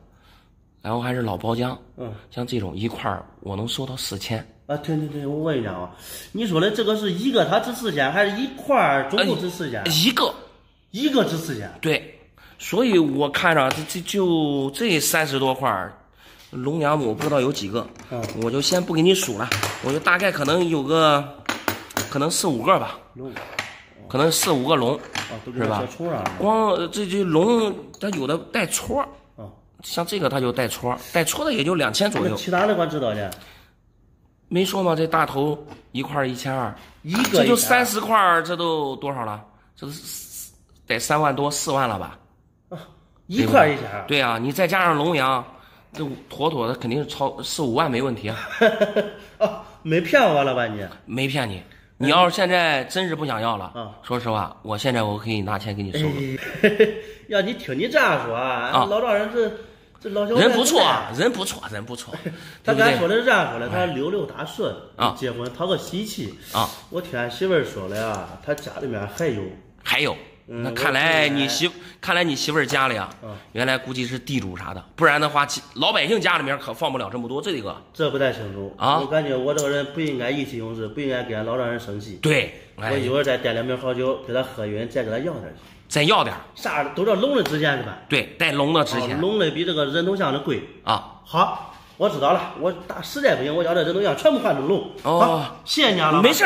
然后还是老包浆，像这种1块我能收到4000啊！对，我问一下啊，你说的这个是一个它值4000，还是1块总共值4000？一个值4000。对，所以我看着就这30多块龙娘母不知道有几个，我就先不给你数了，我就大概可能有个，可能4、5个吧。可能4、5个龙，是吧？光这龙，它有的带戳，像这个它就带戳的也就2000左右。其他的我知道的，没说吗？这大头一块1200，一个这就30块，这都多少了？这都得3万多4万了吧？啊，一块1200。对啊，你再加上龙阳，这妥妥的肯定是超4、5万没问题啊。啊，没骗我了吧你？没骗你。你要是现在真是不想要了，嗯、说实话，我现在我可以拿钱给你收了。要你听你这样说啊，老丈人这老小人不错，人不错，人不错。他刚才说的是这样说的，他溜达顺啊，结婚讨个喜气啊。我听俺媳妇儿说了呀，他家里面还有，嗯、那看来你媳妇儿家里啊，嗯、原来估计是地主啥的，不然的话，老百姓家里面可放不了这么多。这个这不太清楚啊。我感觉我这个人不应该意气用事，不应该给俺老丈人生气。对，哎、我一会儿再点2瓶好酒给他喝晕，再给他要点去。再要点啥都叫笼的值钱是吧？对，带笼的值钱，笼的比这个人头像的贵啊。好，我知道了，我打实在不行，我叫这人头像全部换成笼。哦，谢谢你啊，没事。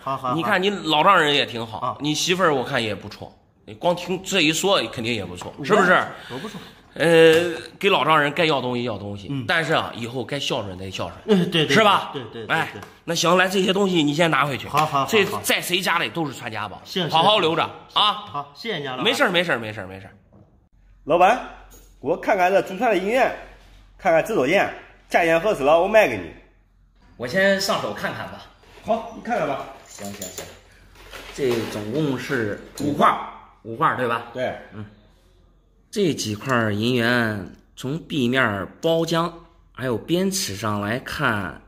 好，你看你老丈人也挺好啊，你媳妇儿我看也不错，你光听这一说肯定也不错，是不是？我不错。给老丈人该要东西要东西，但是啊，以后该孝顺得孝顺，嗯，对，是吧？对，哎，那行，来这些东西你先拿回去，好，这在谁家里都是传家宝，好好留着啊。好，谢谢你啊，没事。老板，我看看这祖传的银元，看看制作盐，价钱合适了我卖给你。我先上手看看吧。好，你看看吧。行，这总共是5块，对吧？对，嗯。这几块银元从壁面包浆还有边齿上来看，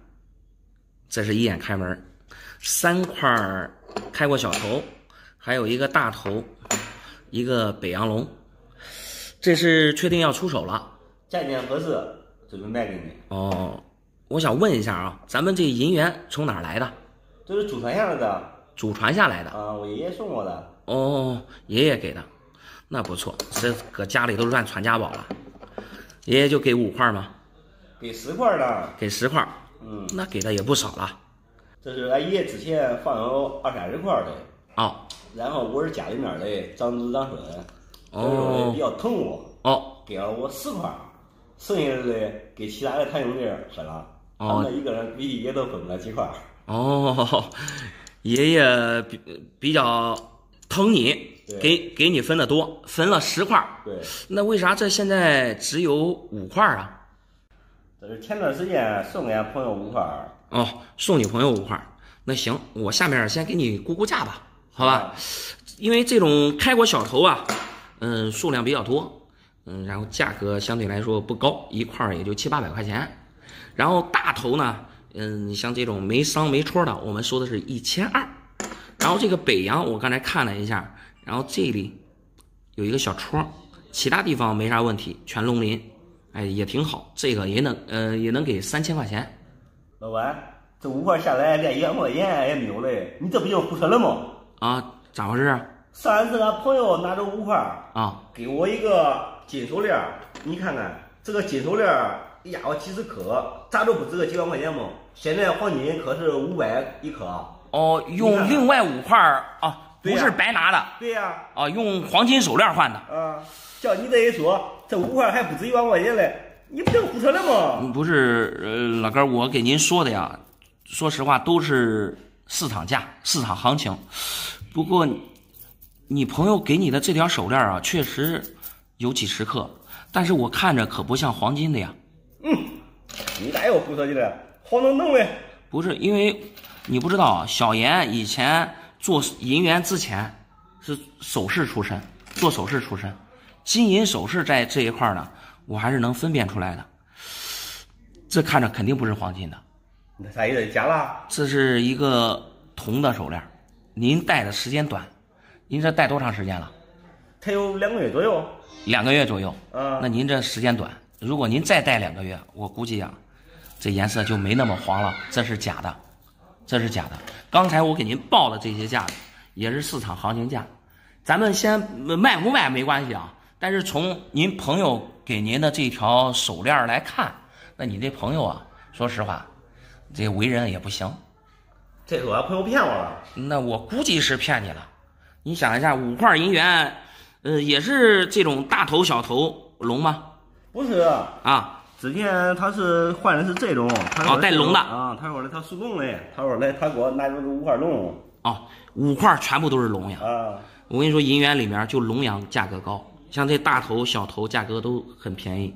这是一眼开门，3块开过小头，还有一个大头，一个北洋龙，这是确定要出手了，价钱合适准备卖给你。哦，我想问一下啊，咱们这银元从哪儿来的？这是祖传下来的。祖传下来的啊，我爷爷送我的。哦，爷爷给的。那不错，这搁家里都乱传家宝了。爷爷就给5块吗？给10块了。给10块，嗯，那给的也不少了。这是俺爷之前放有20-30块的。哦。然后我是家里面的长子长孙，哦，比较疼我，哦，给了我10块，剩下的给其他的堂兄弟分了。哦。他们一个人比爷都分不了几块。哦，爷爷比较疼你。给你分的多，分了10块。对，那为啥这现在只有5块啊？这是前段时间送给俺朋友5块。哦，送你朋友5块。那行，我下面先给你估估价吧，好吧？因为这种开国小头啊，数量比较多，然后价格相对来说不高，1块也就700-800块钱。然后大头呢，像这种没伤没戳的，我们收的是1200。然后这个北洋，我刚才看了一下。然后这里有一个小戳，其他地方没啥问题，全龙鳞，哎，也挺好。这个也能给3000块钱。老板，这5块下来连1万块钱也没有嘞，你这不就胡扯了吗？啊，咋回事？上一次俺朋友拿着5块啊，给我一个金手链，你看看这个金手链一家伙几十克，咋都不值个几万块钱吗？现在黄金可是500一克。哦，用另外5块啊。不是白拿的，对呀，啊，用黄金手链换的。啊，叫你这一说，这5块还不止1万块钱嘞，你不就胡扯了吗？不是，老哥，我给您说的呀，说实话都是市场价、市场行情。不过，你朋友给你的这条手链啊，确实有几十克，但是我看着可不像黄金的呀。嗯，你咋又胡扯去了？黄澄澄嘞？不是，因为你不知道，小严以前。做银元之前是首饰出身，做首饰出身，金银首饰在这一块呢，我还是能分辨出来的。这看着肯定不是黄金的，那啥意思？假了？这是一个铜的手链，您戴的时间短，您这戴多长时间了？它有2个月左右。2个月左右，嗯，那您这时间短，如果您再戴2个月，我估计啊，这颜色就没那么黄了，这是假的。这是假的，刚才我给您报的这些价也是市场行情价，咱们先卖不卖没关系啊。但是从您朋友给您的这条手链来看，那你这朋友啊，说实话，这为人也不行。这我朋友骗我了？那我估计是骗你了。你想一下，5块银元，也是这种大头小头龙吗？不是啊，只见他是坏人是这种，哦，带龙的啊，他说来他树洞嘞，他说来他给我拿出个5块龙，哦，5块全部都是龙羊啊。我跟你说，银元里面就龙羊价格高，像这大头小头价格都很便宜。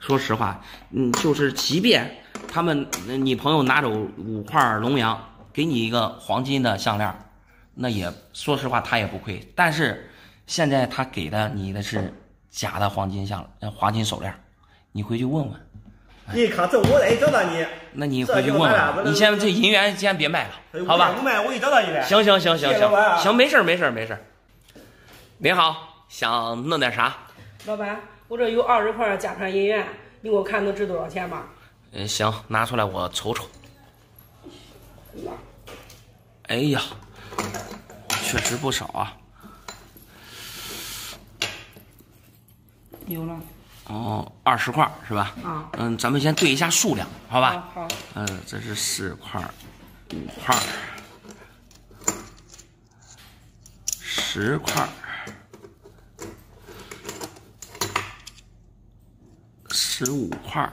说实话，就是即便他们你朋友拿走5块龙羊，给你一个黄金的项链，那也说实话他也不亏。但是现在他给的你的是假的黄金项链、黄金手链，你回去问问。你看这我得找到你，那你回去问问。你先这银元先别卖了，好吧？不卖我也找到你了。行行行行行行，没事没事没事。您好，想弄点啥？老板，我这有20块假盘银元，你给我看能值多少钱吧？嗯，行，拿出来我瞅瞅。哎呀，确实不少啊。有了。哦，20块是吧？啊，嗯，咱们先对一下数量，好吧？好。嗯，这是4块，5块，10块，15块，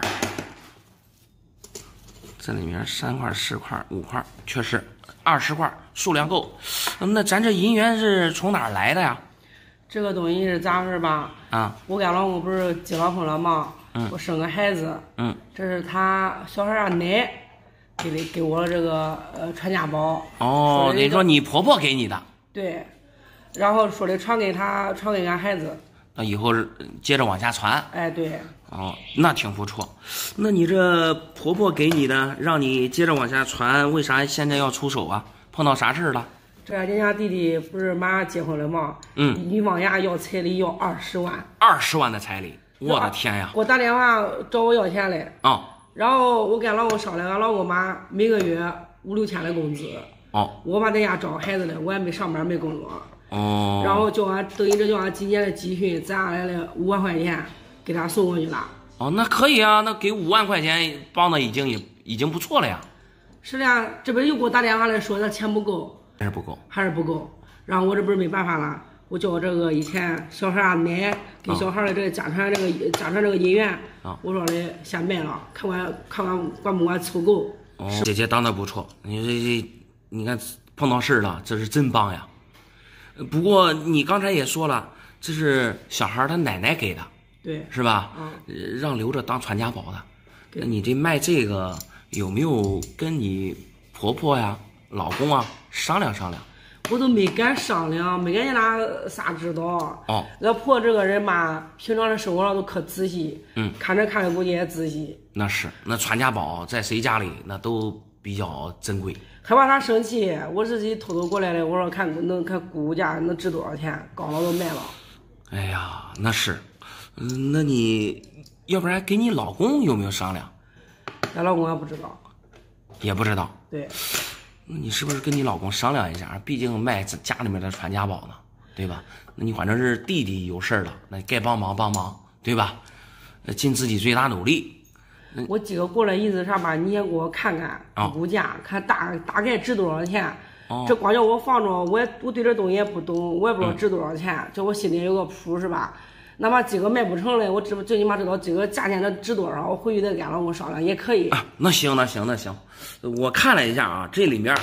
这里面3块、4块、5块，确实20块，数量够。那咱这银元是从哪儿来的呀？这个东西是咋回事吧？啊，我跟老公不是结了婚了吗？嗯，我生个孩子。嗯，这是他小孩奶给我了这个传家宝。哦，你说你婆婆给你的？对，然后说的传给他，传给俺孩子。那以后接着往下传。哎，对。哦，那挺不错。那你这婆婆给你的，让你接着往下传，为啥现在要出手啊？碰到啥事儿了？这人家弟弟不是马上结婚了吗？嗯，你往家要彩礼要20万，20万的彩礼，我的天呀！我打电话找我要钱来啊，哦、然后我跟老公商量，俺老公妈每个月5、6千的工资，哦，我妈在家找孩子了，我也没上班没工作，哦，然后叫俺等于这叫俺今年的集训攒下来了5万块钱，给他送过去了。哦，那可以啊，那给5万块钱帮的已经不错了呀。是的呀，这边又给我打电话来说那钱不够。还是不够，还是不够。然后我这不是没办法了，我叫我这个以前小孩奶给小孩的这个家传这个银元，啊、我说的先卖了，看管不管凑够。哦，姐姐当的不错，你看碰到事了，这是真帮呀。不过你刚才也说了，这是小孩他奶奶给的，对，是吧？嗯、让留着当传家宝的。那你这卖这个有没有跟你婆婆呀？老公啊，商量商量，我都没敢商量，没敢让他啥知道。哦，俺婆这个人嘛，平常的生活上都可仔细，嗯，看着看着估计也仔细。那是，那传家宝在谁家里那都比较珍贵。害怕他生气，我自己偷偷过来的。我说看姑姑家能值多少钱，刚好都卖了。哎呀，那是，嗯，那你要不然给你老公有没有商量？俺老公也不知道，也不知道。对。你是不是跟你老公商量一下？毕竟卖家里面的传家宝呢，对吧？那你反正是弟弟有事了，那该帮忙帮忙，对吧？尽自己最大努力。我几个过来意思上吧，你也给我看看估价，哦、看大概值多少钱。哦、这光叫我放着，我对这东西也不懂，我也不知道值多少钱，叫我心里有个谱是吧？那么几个卖不成了，我最起码知道几个价钱它值多少，我回去再跟老公商量也可以啊。那行那行那行，我看了一下啊，这里面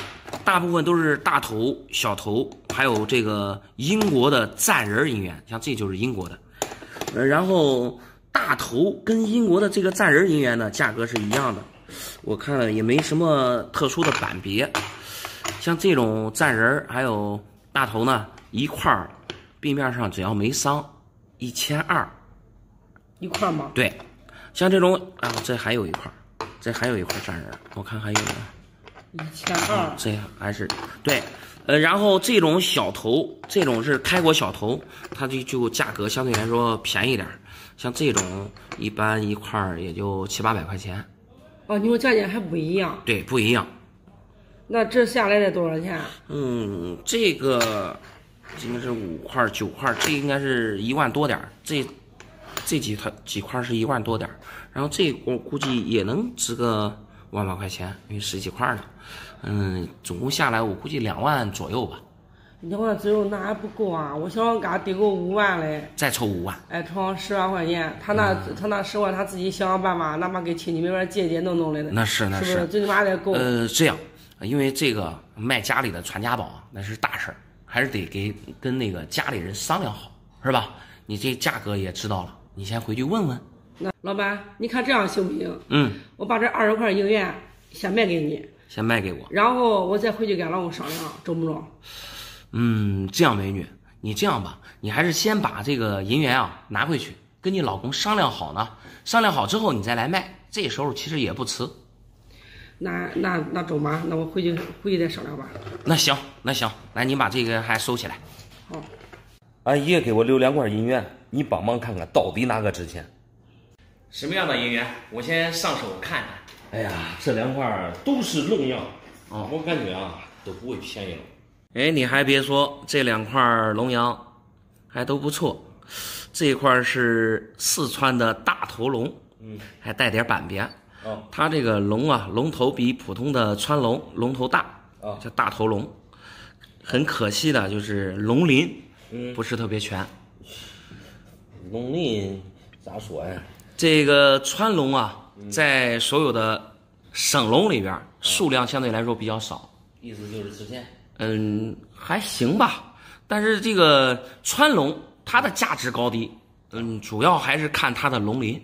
大部分都是大头、小头，还有这个英国的赞人银元，像这就是英国的。然后大头跟英国的这个赞人银元呢，价格是一样的，我看了也没什么特殊的版别。像这种赞人还有大头呢，一块币面上只要没伤。1200，一块吗？对，像这种啊，这还有一块，这还有一块站人，我看还有1200，这还是对，然后这种小头，这种是开国小头，它就价格相对来说便宜点，像这种一般一块也就700、800块钱。哦，你说价钱还不一样？对，不一样。那这下来得多少钱？嗯，这个。应该是5块、9块，这应该是1万多点，这几块是1万多点，然后这我估计也能值个1万把块钱，因为10几块呢。嗯，总共下来我估计2万左右吧。2万左右那还不够啊！我想给他得够5万嘞，再凑5万，哎，凑上10万块钱。他那10万他自己想想办法，哪怕给亲戚没法借弄来的。那是，是不是最起码得够？这样，因为这个卖家里的传家宝啊，那是大事儿，还是得跟那个家里人商量好，是吧？你这价格也知道了，你先回去问问。那老板，你看这样行不行？嗯，我把这20块银元先卖给你，先卖给我，然后我再回去跟老公商量，中不中？嗯，这样美女，你这样吧，你还是先把这个银元啊拿回去，跟你老公商量好呢。商量好之后你再来卖，这时候其实也不迟。那周妈，那我回去再商量吧。那行，来你把这个还收起来。好，俺爷给我留2块银元，你帮忙看看到底哪个值钱。什么样的银元？我先上手看看。哎呀，这2块都是愣样啊，我感觉啊都不会便宜了。哎，你还别说，这2块龙阳还都不错。这一块是四川的大头龙，嗯，还带点板边。哦，它这个龙啊，龙头比普通的川龙龙头大，啊，叫大头龙。很可惜的就是龙鳞，嗯，不是特别全。龙鳞咋说呀？这个川龙啊，在所有的省龙里边，数量相对来说比较少。意思就是值钱。嗯，还行吧，但是这个川龙它的价值高低，主要还是看它的龙鳞，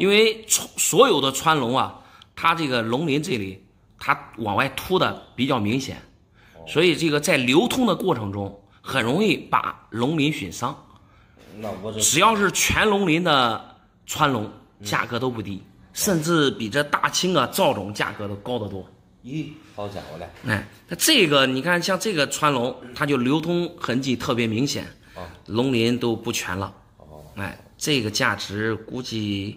因为所有的川龙啊，它这个龙鳞这里它往外凸的比较明显，所以这个在流通的过程中很容易把龙鳞损伤。那我只要是全龙鳞的川龙，价格都不低，甚至比这大清啊、赵种价格都高得多。咦，好家伙嘞！哎，那这个你看，像这个川龙，它就流通痕迹特别明显，哦，龙鳞都不全了。哦，哎，这个价值估计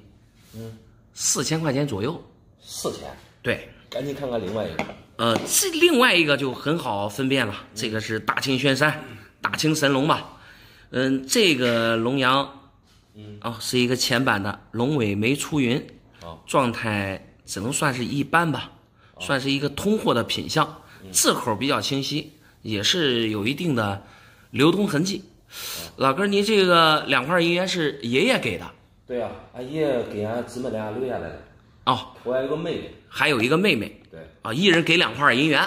，4000块钱左右。4000？对。赶紧看看另外一个。这另外一个就很好分辨了，这个是大清宣山，大清神龙吧？嗯，这个龙阳，是一个浅版的，龙尾没出云，状态只能算是一般吧。算是一个通货的品相，字口比较清晰，也是有一定的流通痕迹。老哥，您这个2块银元是爷爷给的？对啊，俺爷给俺姊妹俩留下来的。哦，我还有个妹妹，还有一个妹妹。对啊，一人给2块银元。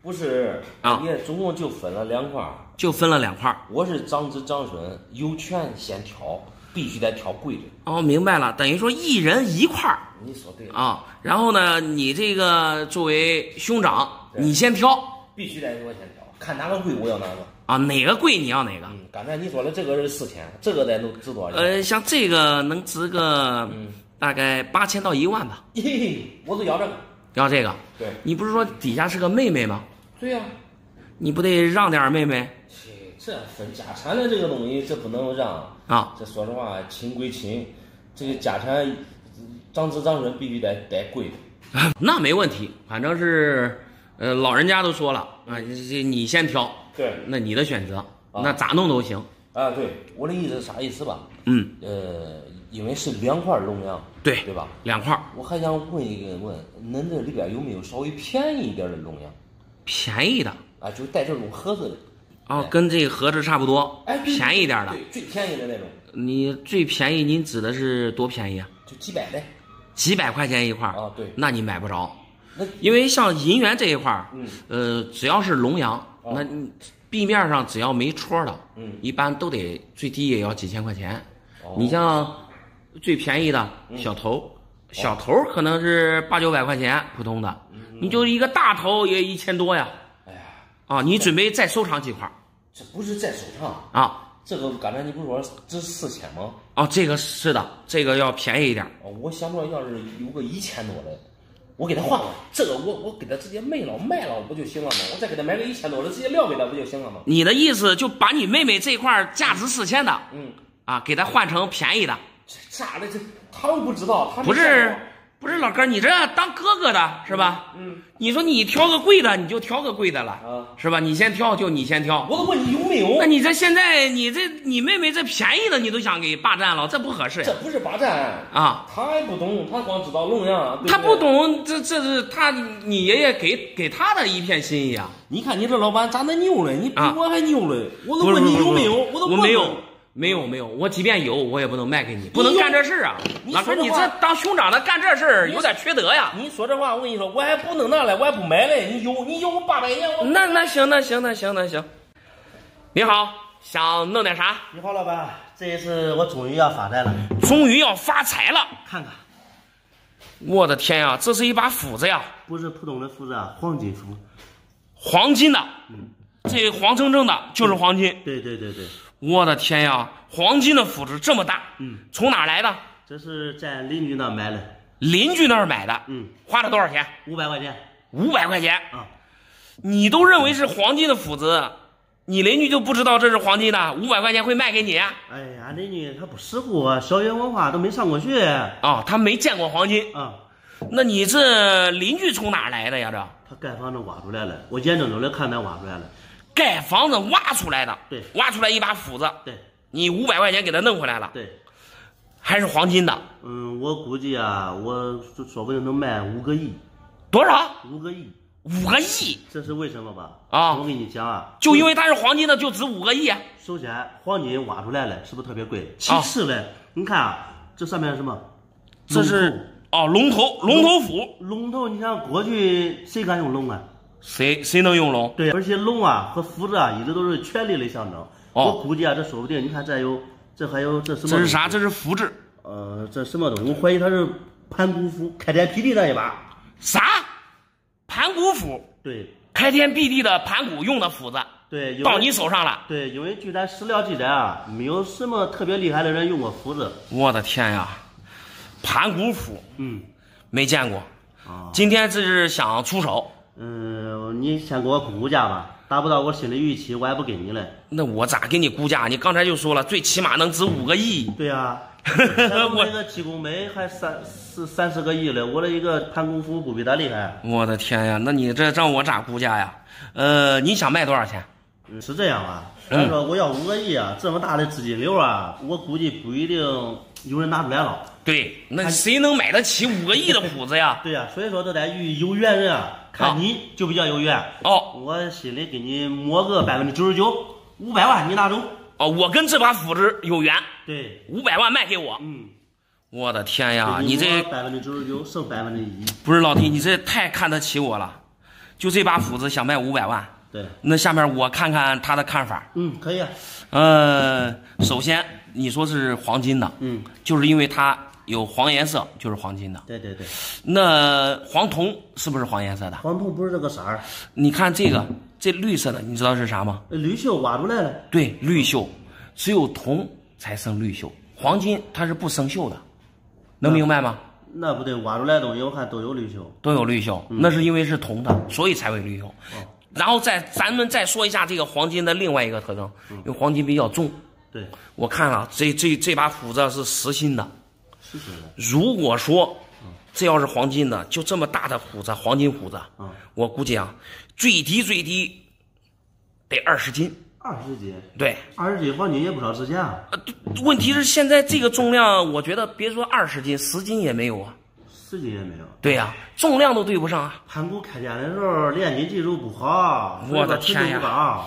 不是啊，爷总共就分了2块，就分了2块。我是长子长孙，有权先挑，必须得挑贵的。哦，明白了，等于说一人1块。你说对啊，然后呢，你这个作为兄长，你先挑，必须得我先挑，看哪个贵我要哪个啊，哪个贵你要哪个。刚才你说了，这个是4000，这个得能值多少钱？像这个能值个大概8000到1万吧。我就要这个，要这个。对，你不是说底下是个妹妹吗？对呀，你不得让点妹妹？这分家产的这个东西，这不能让啊。这说实话，亲归亲，这个家产。长子长孙必须得贵的，那没问题。反正是，老人家都说了啊，你先挑，对，那你的选择，那咋弄都行啊。对，我的意思是啥意思吧？嗯，因为是2块龙阳，对吧？2块，我还想问一问，恁这里边有没有稍微便宜一点的龙阳？便宜的啊，就带这种盒子的。哦，跟这个盒子差不多，哎，便宜一点的，对，最便宜的那种。你最便宜，您指的是多便宜啊？就几百嘞。几百块钱1块啊，对，那你买不着，因为像银元这一块，只要是龙阳，那地面上只要没戳的，一般都得最低也要几千块钱。你像最便宜的小头可能是800-900块钱普通的，你就一个大头也1000多呀。哎呀，啊，你准备再收藏几块？这不是再收藏啊。这个刚才你不是说这4000吗？哦，这个是的，这个要便宜一点。哦，我想不到，要是有个1000多的，我给他换了。这个我给他直接卖了不就行了吗？我再给他买个1000多的，直接撂给他不就行了吗？你的意思就把你妹妹这块价值4000的，给他换成便宜的。咋的？这他都不知道，他不是不是老哥，你这当哥哥的是吧？嗯，你说你挑个贵的，你就挑个贵的了，啊，是吧？你先挑，就你先挑。我问你有没有？那你这现在，你妹妹这便宜的，你都想给霸占了，这不合适呀。这不是霸占啊，他还不懂，他光知道弄样，对不对？他不懂，这是他你爷爷给他的一片心意啊。你看你这老板咋那牛了？你比我还牛了。我都问你有没有，我都问没有。没有，我即便有，我也不能卖给你，不能干这事啊！老哥，你这当兄长的干这事儿有点缺德呀！你说这话，我跟你说，我还不能拿来，我还不买嘞！你有我800元，我那行。你好，想弄点啥？你好，老板，这一次我终于要发财了，终于要发财了！看看，我的天呀，这是一把斧子呀！不是普通的斧子啊，黄金斧，黄金的，嗯，这黄澄澄的，就是黄金。对。我的天呀，黄金的斧子这么大，嗯，从哪来的？这是在邻居那买的。邻居那儿买的，嗯，花了多少钱？500块钱。500块钱啊！你都认为是黄金的斧子，你邻居就不知道这是黄金的？500块钱会卖给你？哎呀，邻居他不识货啊，校园文化都没上过学啊，他没见过黄金啊。那你这邻居从哪来的呀？这他盖房子挖出来了，我眼睁睁的看他挖出来了。盖房子挖出来的，对，挖出来一把斧子，对，你500块钱给他弄回来了，对，还是黄金的，嗯，我估计啊，我说不定能卖5个亿，多少？5个亿，这是为什么吧？啊，我跟你讲啊，就因为它是黄金的，就值5个亿。首先，黄金挖出来了，是不是特别贵？其次嘞，你看啊，这上面是什么？这是哦，龙头斧，龙头，你像过去谁敢用龙啊？谁能用龙？对，而且龙啊和斧子啊一直都是权力的象征。哦，我估计啊，这说不定你看这还有这什么？这是啥？这是符纸。这什么东西？我怀疑它是盘古斧，开天辟地那一把。啥？盘古斧？对，开天辟地的盘古用的斧子。对，到你手上了。对，因为据咱史料记载啊，没有什么特别厉害的人用过斧子。我的天呀，盘古斧，嗯，没见过。啊，今天这是想出手。嗯，你先给我估价吧，达不到我心里预期，我还不给你嘞。那我咋给你估价？你刚才就说了，最起码能值5个亿。对呀，我那个济公梅还三四个亿嘞，我的一个盘古斧不比他厉害。我的天呀，那你这让我咋估价呀？你想卖多少钱？是这样啊，咱说我要5个亿啊，这么大的资金流啊，我估计不一定有人拿出来了。对，那谁能买得起5个亿的斧子呀？对呀，所以说这得与有缘人啊。看你就比较有缘哦，我心里给你磨个99%，500万你拿走哦。我跟这把斧子有缘，对，500万卖给我。嗯，我的天呀，你这99%剩1%，不是老弟，你这太看得起我了。就这把斧子想卖500万，对，那下面我看看他的看法。嗯，可以啊。首先你说是黄金的，嗯，就是因为它。有黄颜色就是黄金的，对。那黄铜是不是黄颜色的？黄铜不是这个色儿。你看这个这绿色的，你知道是啥吗？绿锈挖出来了。对，绿锈，只有铜才生绿锈，黄金它是不生锈的，能明白吗？那不对，挖出来的东西我看都有绿锈，那是因为是铜的，所以才会绿锈。然后咱们再说一下这个黄金的另外一个特征，因为黄金比较重。对，我看了这把斧子是实心的。如果说这要是黄金的，就这么大的斧子，黄金斧子，我估计啊，最低得20斤。20斤？对，20斤黄金也不少值钱啊。问题是现在这个重量，我觉得别说20斤，10斤也没有啊。10斤也没有。对呀，重量都对不上啊。盘古开天的时候炼金技术不好，我的天呀！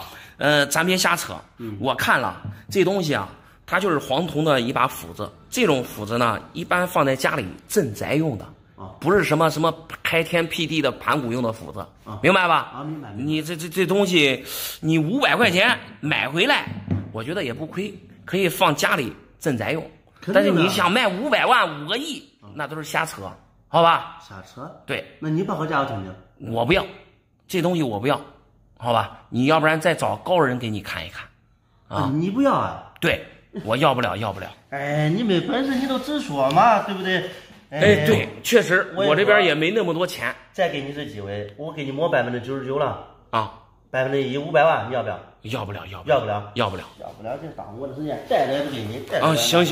咱别瞎扯。我看了这东西啊。它就是黄铜的一把斧子，这种斧子呢，一般放在家里镇宅用的，不是什么开天辟地的盘古用的斧子，明白吧？啊，明白。你这东西，你500块钱买回来，我觉得也不亏，可以放家里镇宅用。但是你想卖500万5个亿，那都是瞎扯，好吧？瞎扯。对，那你报个价我听听。我不要，这东西我不要，好吧？你要不然再找高人给你看一看，啊？你不要啊？对。我要不了。哎，你没本事你都直说嘛，对不对？哎，对，确实我这边也没那么多钱。再给你这几位，我给你磨99%了啊，1%500万，你要不要？要不了，就耽误我的时间，再来不给你。啊，行。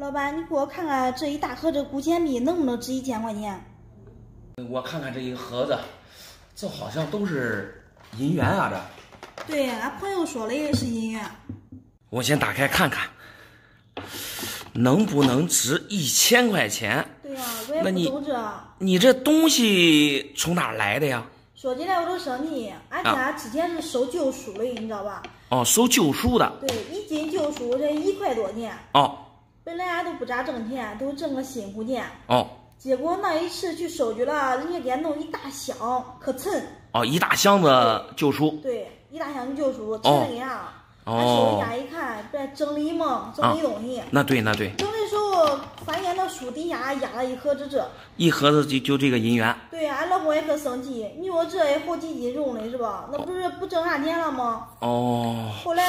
老板，你给我看看这一大盒子古煎饼能不能值1000块钱？我看看这一盒子，这好像都是银元啊！这。对，俺朋友说了也是银元。我先打开看看，能不能值1000块钱？对呀、啊，我也不懂这。你这东西从哪来的呀？说起来我都生气，俺家之前是收旧书的，你知道吧？哦，收旧书的。对，一斤旧书这1块多钱。哦。 本来俺都不咋挣钱，都挣个辛苦钱。哦，结果那一次去收据了，人家给俺弄一大箱，可沉。哦，一大箱子旧书。对，一大箱子旧书，沉的呀。哦。俺收回家一看，在整理嘛，整理东西。那对，那对。整理时候发现那书底下压了一盒子这。一盒子就这个银元。对，俺老公也可生气，你说这也好几斤重的是吧？那不是不挣啥钱了吗？哦。后来。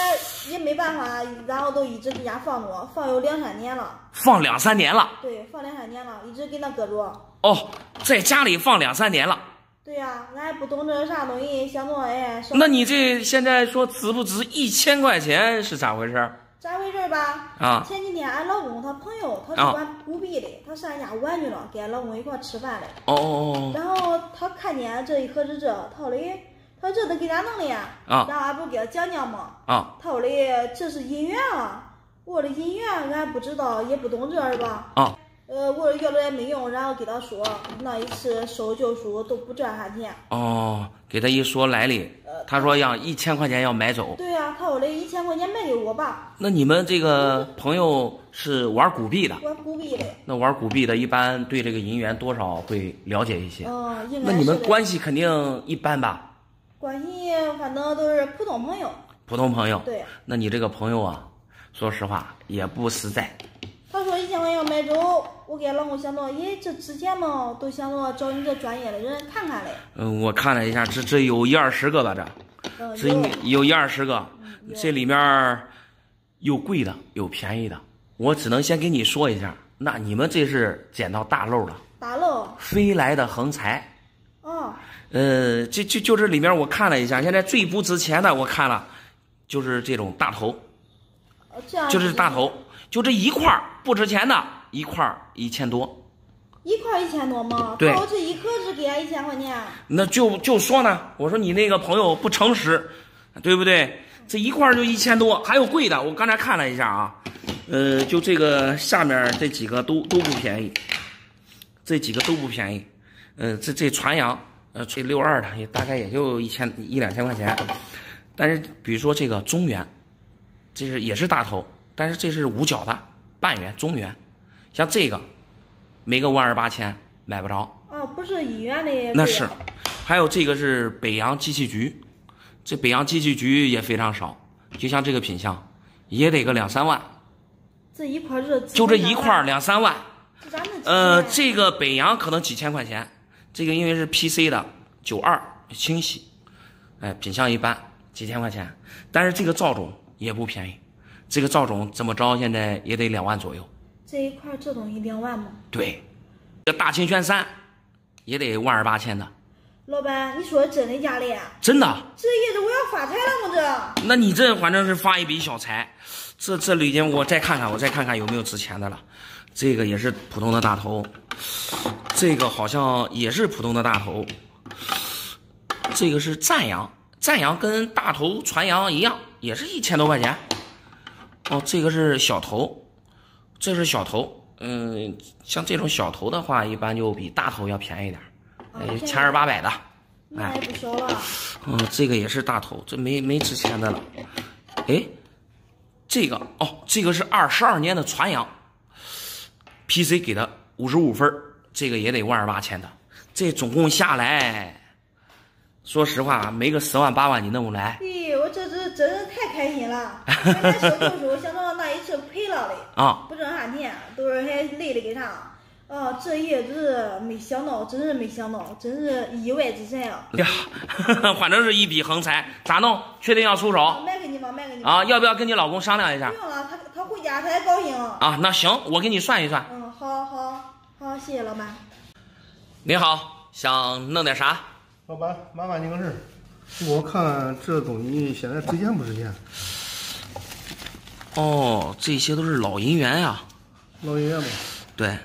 也没办法，然后都一直给家放着，放有2、3年了。放2、3年了？对，放2、3年了，一直给那搁着。哦，在家里放2、3年了。对呀、啊，俺也不懂这啥东西，想着哎。那你这现在说值不值1000块钱是咋回事？咋回事吧？啊。前几天俺老公他朋友，他是玩古币的，他上俺家玩去了，跟俺老公一块吃饭嘞。哦哦哦。然后他看见这一盒子这，他嘞。 他这都给咱弄的呀，啊，然后俺不给他讲讲嘛，啊，他说的这是银元啊，我的银元俺不知道也不懂这是吧，啊，我要了也没用，然后给他说那一次收旧书都不赚啥钱，哦，给他一说来历，他说要1000块钱要买走，对啊，他说的1000块钱卖给我吧，那你们这个朋友是玩古币的，玩古币的，那玩古币的一般对这个银元多少会了解一些，哦，应该是，那你们关系肯定一般吧？ 关系反正都是普通朋友，普通朋友。对，那你这个朋友啊，说实话也不实在。他说1000块钱要买走，我给老公想到，咦，这之前嘛都想着找你这专业的人看看嘞。嗯，我看了一下，这有1、20个吧，这，有1、20个，这里面有贵的，有便宜的。我只能先跟你说一下，那你们这是捡到大漏了，大漏，飞来的横财。 哦，就这里面我看了一下，现在最不值钱的我看了，就是这种大头，就是大头，就这一块不值钱的，一块1000多，一块1000多吗？对，我这一颗只给俺1000块钱。那就说呢，我说你那个朋友不诚实，对不对？这一块就1000多，还有贵的，我刚才看了一下啊，就这个下面这几个都不便宜，这几个都不便宜。 这传扬，这62的也大概也就1、2千块钱，但是比如说这个中元，这是也是大头，但是这是五角的半元中元，像这个没个12800买不着。哦，不是银元的。那是，还有这个是北洋机器局，这北洋机器局也非常少，就像这个品相，也得个2、3万。这一块是。就这一块2、3万。这个北洋可能几千块钱。 这个因为是 PC 的92清洗，哎，品相一般，几千块钱。但是这个灶种也不便宜，这个灶种怎么着现在也得2万左右。这一块这东西2万吗？对，这大清轩3也得12800的。老板，你说真的假的呀？真的。这意思我要发财了吗？这？那你这反正是发一笔小财。这里面我再看看有没有值钱的了。这个也是普通的大头。 这个好像也是普通的大头，这个是赞扬，赞扬跟大头传扬一样，也是1000多块钱。哦，这个是小头，这是小头，嗯，像这种小头的话，一般就比大头要便宜点，1800的，哎，不熟了。嗯，这个也是大头，这没值钱的了。哎，这个哦，这个是22年的传扬 ，PC 给的55分。 这个也得12800的，这总共下来，说实话没个10万8万你弄不来。对，我这次真是太开心了。刚才收旧书，想到那一次赔了嘞，啊，不挣啥钱，都是还累的给他。哦，这也是没想到，真是没想到，真是意外之财啊！呀，反正是一笔横财，咋弄？确定要出手？卖给你吧，卖给你吧。啊，要不要跟你老公商量一下？不用了，他回家他也高兴。啊，那行，我给你算一算。嗯，好。 好，谢谢老板。你好，想弄点啥？老板，麻烦您个事，我看这东西现在值钱不值钱？哦，这些都是老银元呀、啊。老爷爷吗？对。哎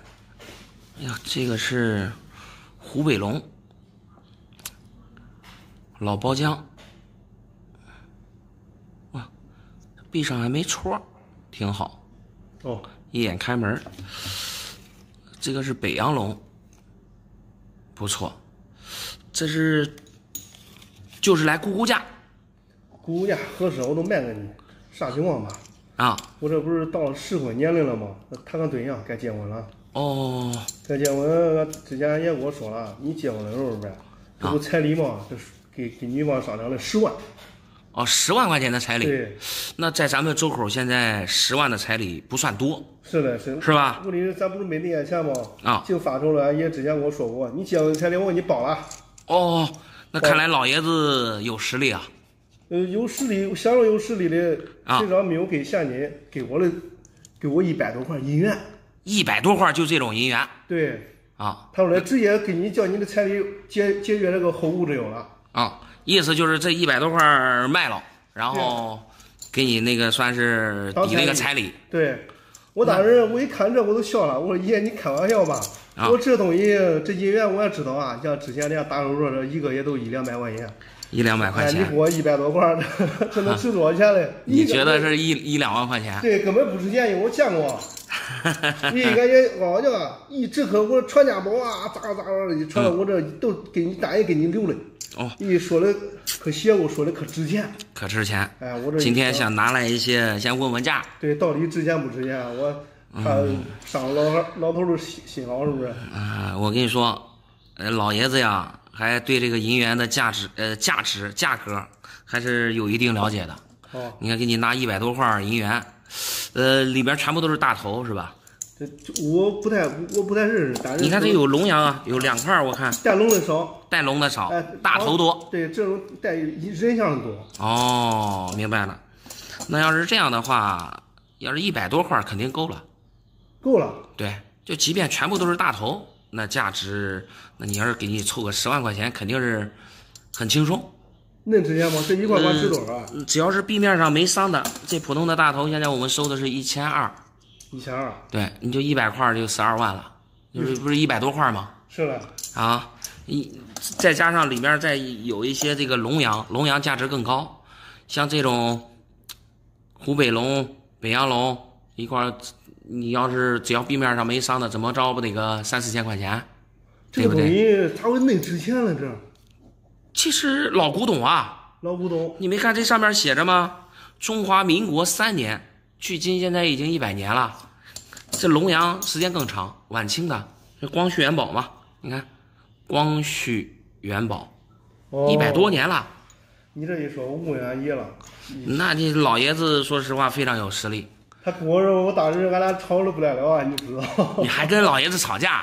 呀，这个是湖北龙，老包浆。哇，壁上还没戳，挺好。哦，一眼开门。这个是北洋龙，不错。这是就是来估估价。 估估价合适我都卖给你，啥情况吧？啊，我这不是到了适婚年龄了吗？谈个对象，该结婚了。哦，该结婚，之前也跟我说了，你结婚的时候呗，这不彩礼嘛，这给女方商量了10万。哦，10万块钱的彩礼。对。那在咱们周口现在10万的彩礼不算多。是的，是的。是吧？问题是咱不是没那些钱吗？啊。净发愁了，也之前跟我说过，你结婚彩礼我给你包了。哦，那看来老爷子有实力啊。 有实力，想要有实力的，这张没有给现金，给我的，给我100多块银元，100多块就这种银元，对，啊，他说直接给你叫你的彩礼解决这个后顾之忧了，啊，意思就是这100多块卖了，然后给你那个算是抵那个彩礼，对，我当时我一看这我都笑了，我说爷你开玩笑吧，我这东西这银元我也知道啊，像之前那样打手说这一个月都1、2百块钱。 1、2百块钱，你给我100多块，这能值多少钱嘞？你觉得是1、2万块钱？对，根本不值钱，因为我见过。你感觉好家伙，这可我传家宝啊，咋的，传到我这都给你大爷给你留了。哦，你说的可邪乎，说的可值钱，可值钱。哎，我这今天想拿来一些，先问问价。对，到底值钱不值钱？我怕上老头都心慌，是不是？啊，我跟你说，老爷子呀。 还对这个银元的价格还是有一定了解的。哦，你看，给你拿100多块银元，里边全部都是大头，是吧？这我不太认识。但是你看，这有龙阳啊，有2块，我看带龙的少，带龙的少，大头多。对，这种带人像的多。哦，明白了。那要是这样的话，要是100多块肯定够了。够了。对，就即便全部都是大头。 那价值，那你要是给你凑个10万块钱，肯定是很轻松。那值钱吗？这1块值多少啊？只要是壁面上没伤的，这普通的大头，现在我们收的是1200。1200。对，你就100块就12万了，就是不是100多块吗？是的。啊，再加上里面再有一些这个龙阳，龙阳价值更高，像这种湖北龙、北洋龙一块。 你要是只要壁面上没伤的，怎么着不得个3、4千块钱，对不对？这东西它会那值钱了这。其实老古董啊，老古董，你没看这上面写着吗？中华民国3年，距今现在已经100年了。这龙阳时间更长，晚清的，这光绪元宝嘛。你看，光绪元宝，100多年了。你这一说，我眼一了。那你老爷子说实话非常有实力。 他跟我说，我当时俺俩吵得不得了啊，你不知道。你还跟老爷子吵架？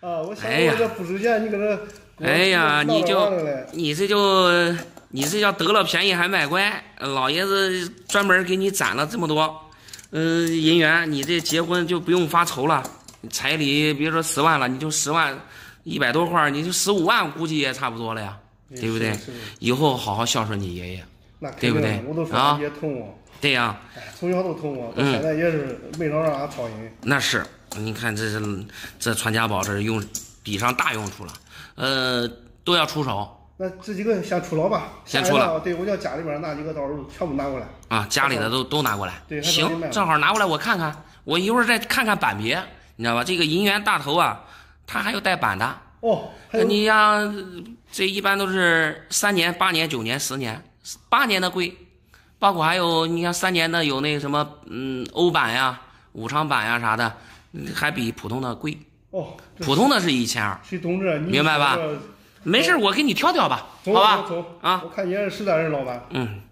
啊，我想我这不值钱，你搁这。哎呀，你这叫得了便宜还卖乖。老爷子专门给你攒了这么多，银元，你这结婚就不用发愁了。彩礼别说10万了，你就10万，100多块，你就15万，估计也差不多了呀，对不对？以后好好孝顺你爷爷，对不对？我都说你爷疼我。 对呀、啊，从小都疼我，到现在也是没少让俺操心。那是，你看这传家宝这用比上大用处了，都要出手。那这几个先出了吧，先出了。对，我叫家里边那几个到时候全部拿过来。啊，家里的都拿过来。对，行，正好拿过来我看看，我一会儿再看看版别，你知道吧？这个银元大头啊，它还有带版的。哦，你像这一般都是3年、8年、9年、10年，8年的贵。 包括还有，你像3年的有那个什么，欧版呀、武昌版呀啥的，还比普通的贵。哦，普通的是1200。谁懂这？明白吧？没事，我给你挑挑吧，好吧？啊，我看你也是实在人，老板。嗯。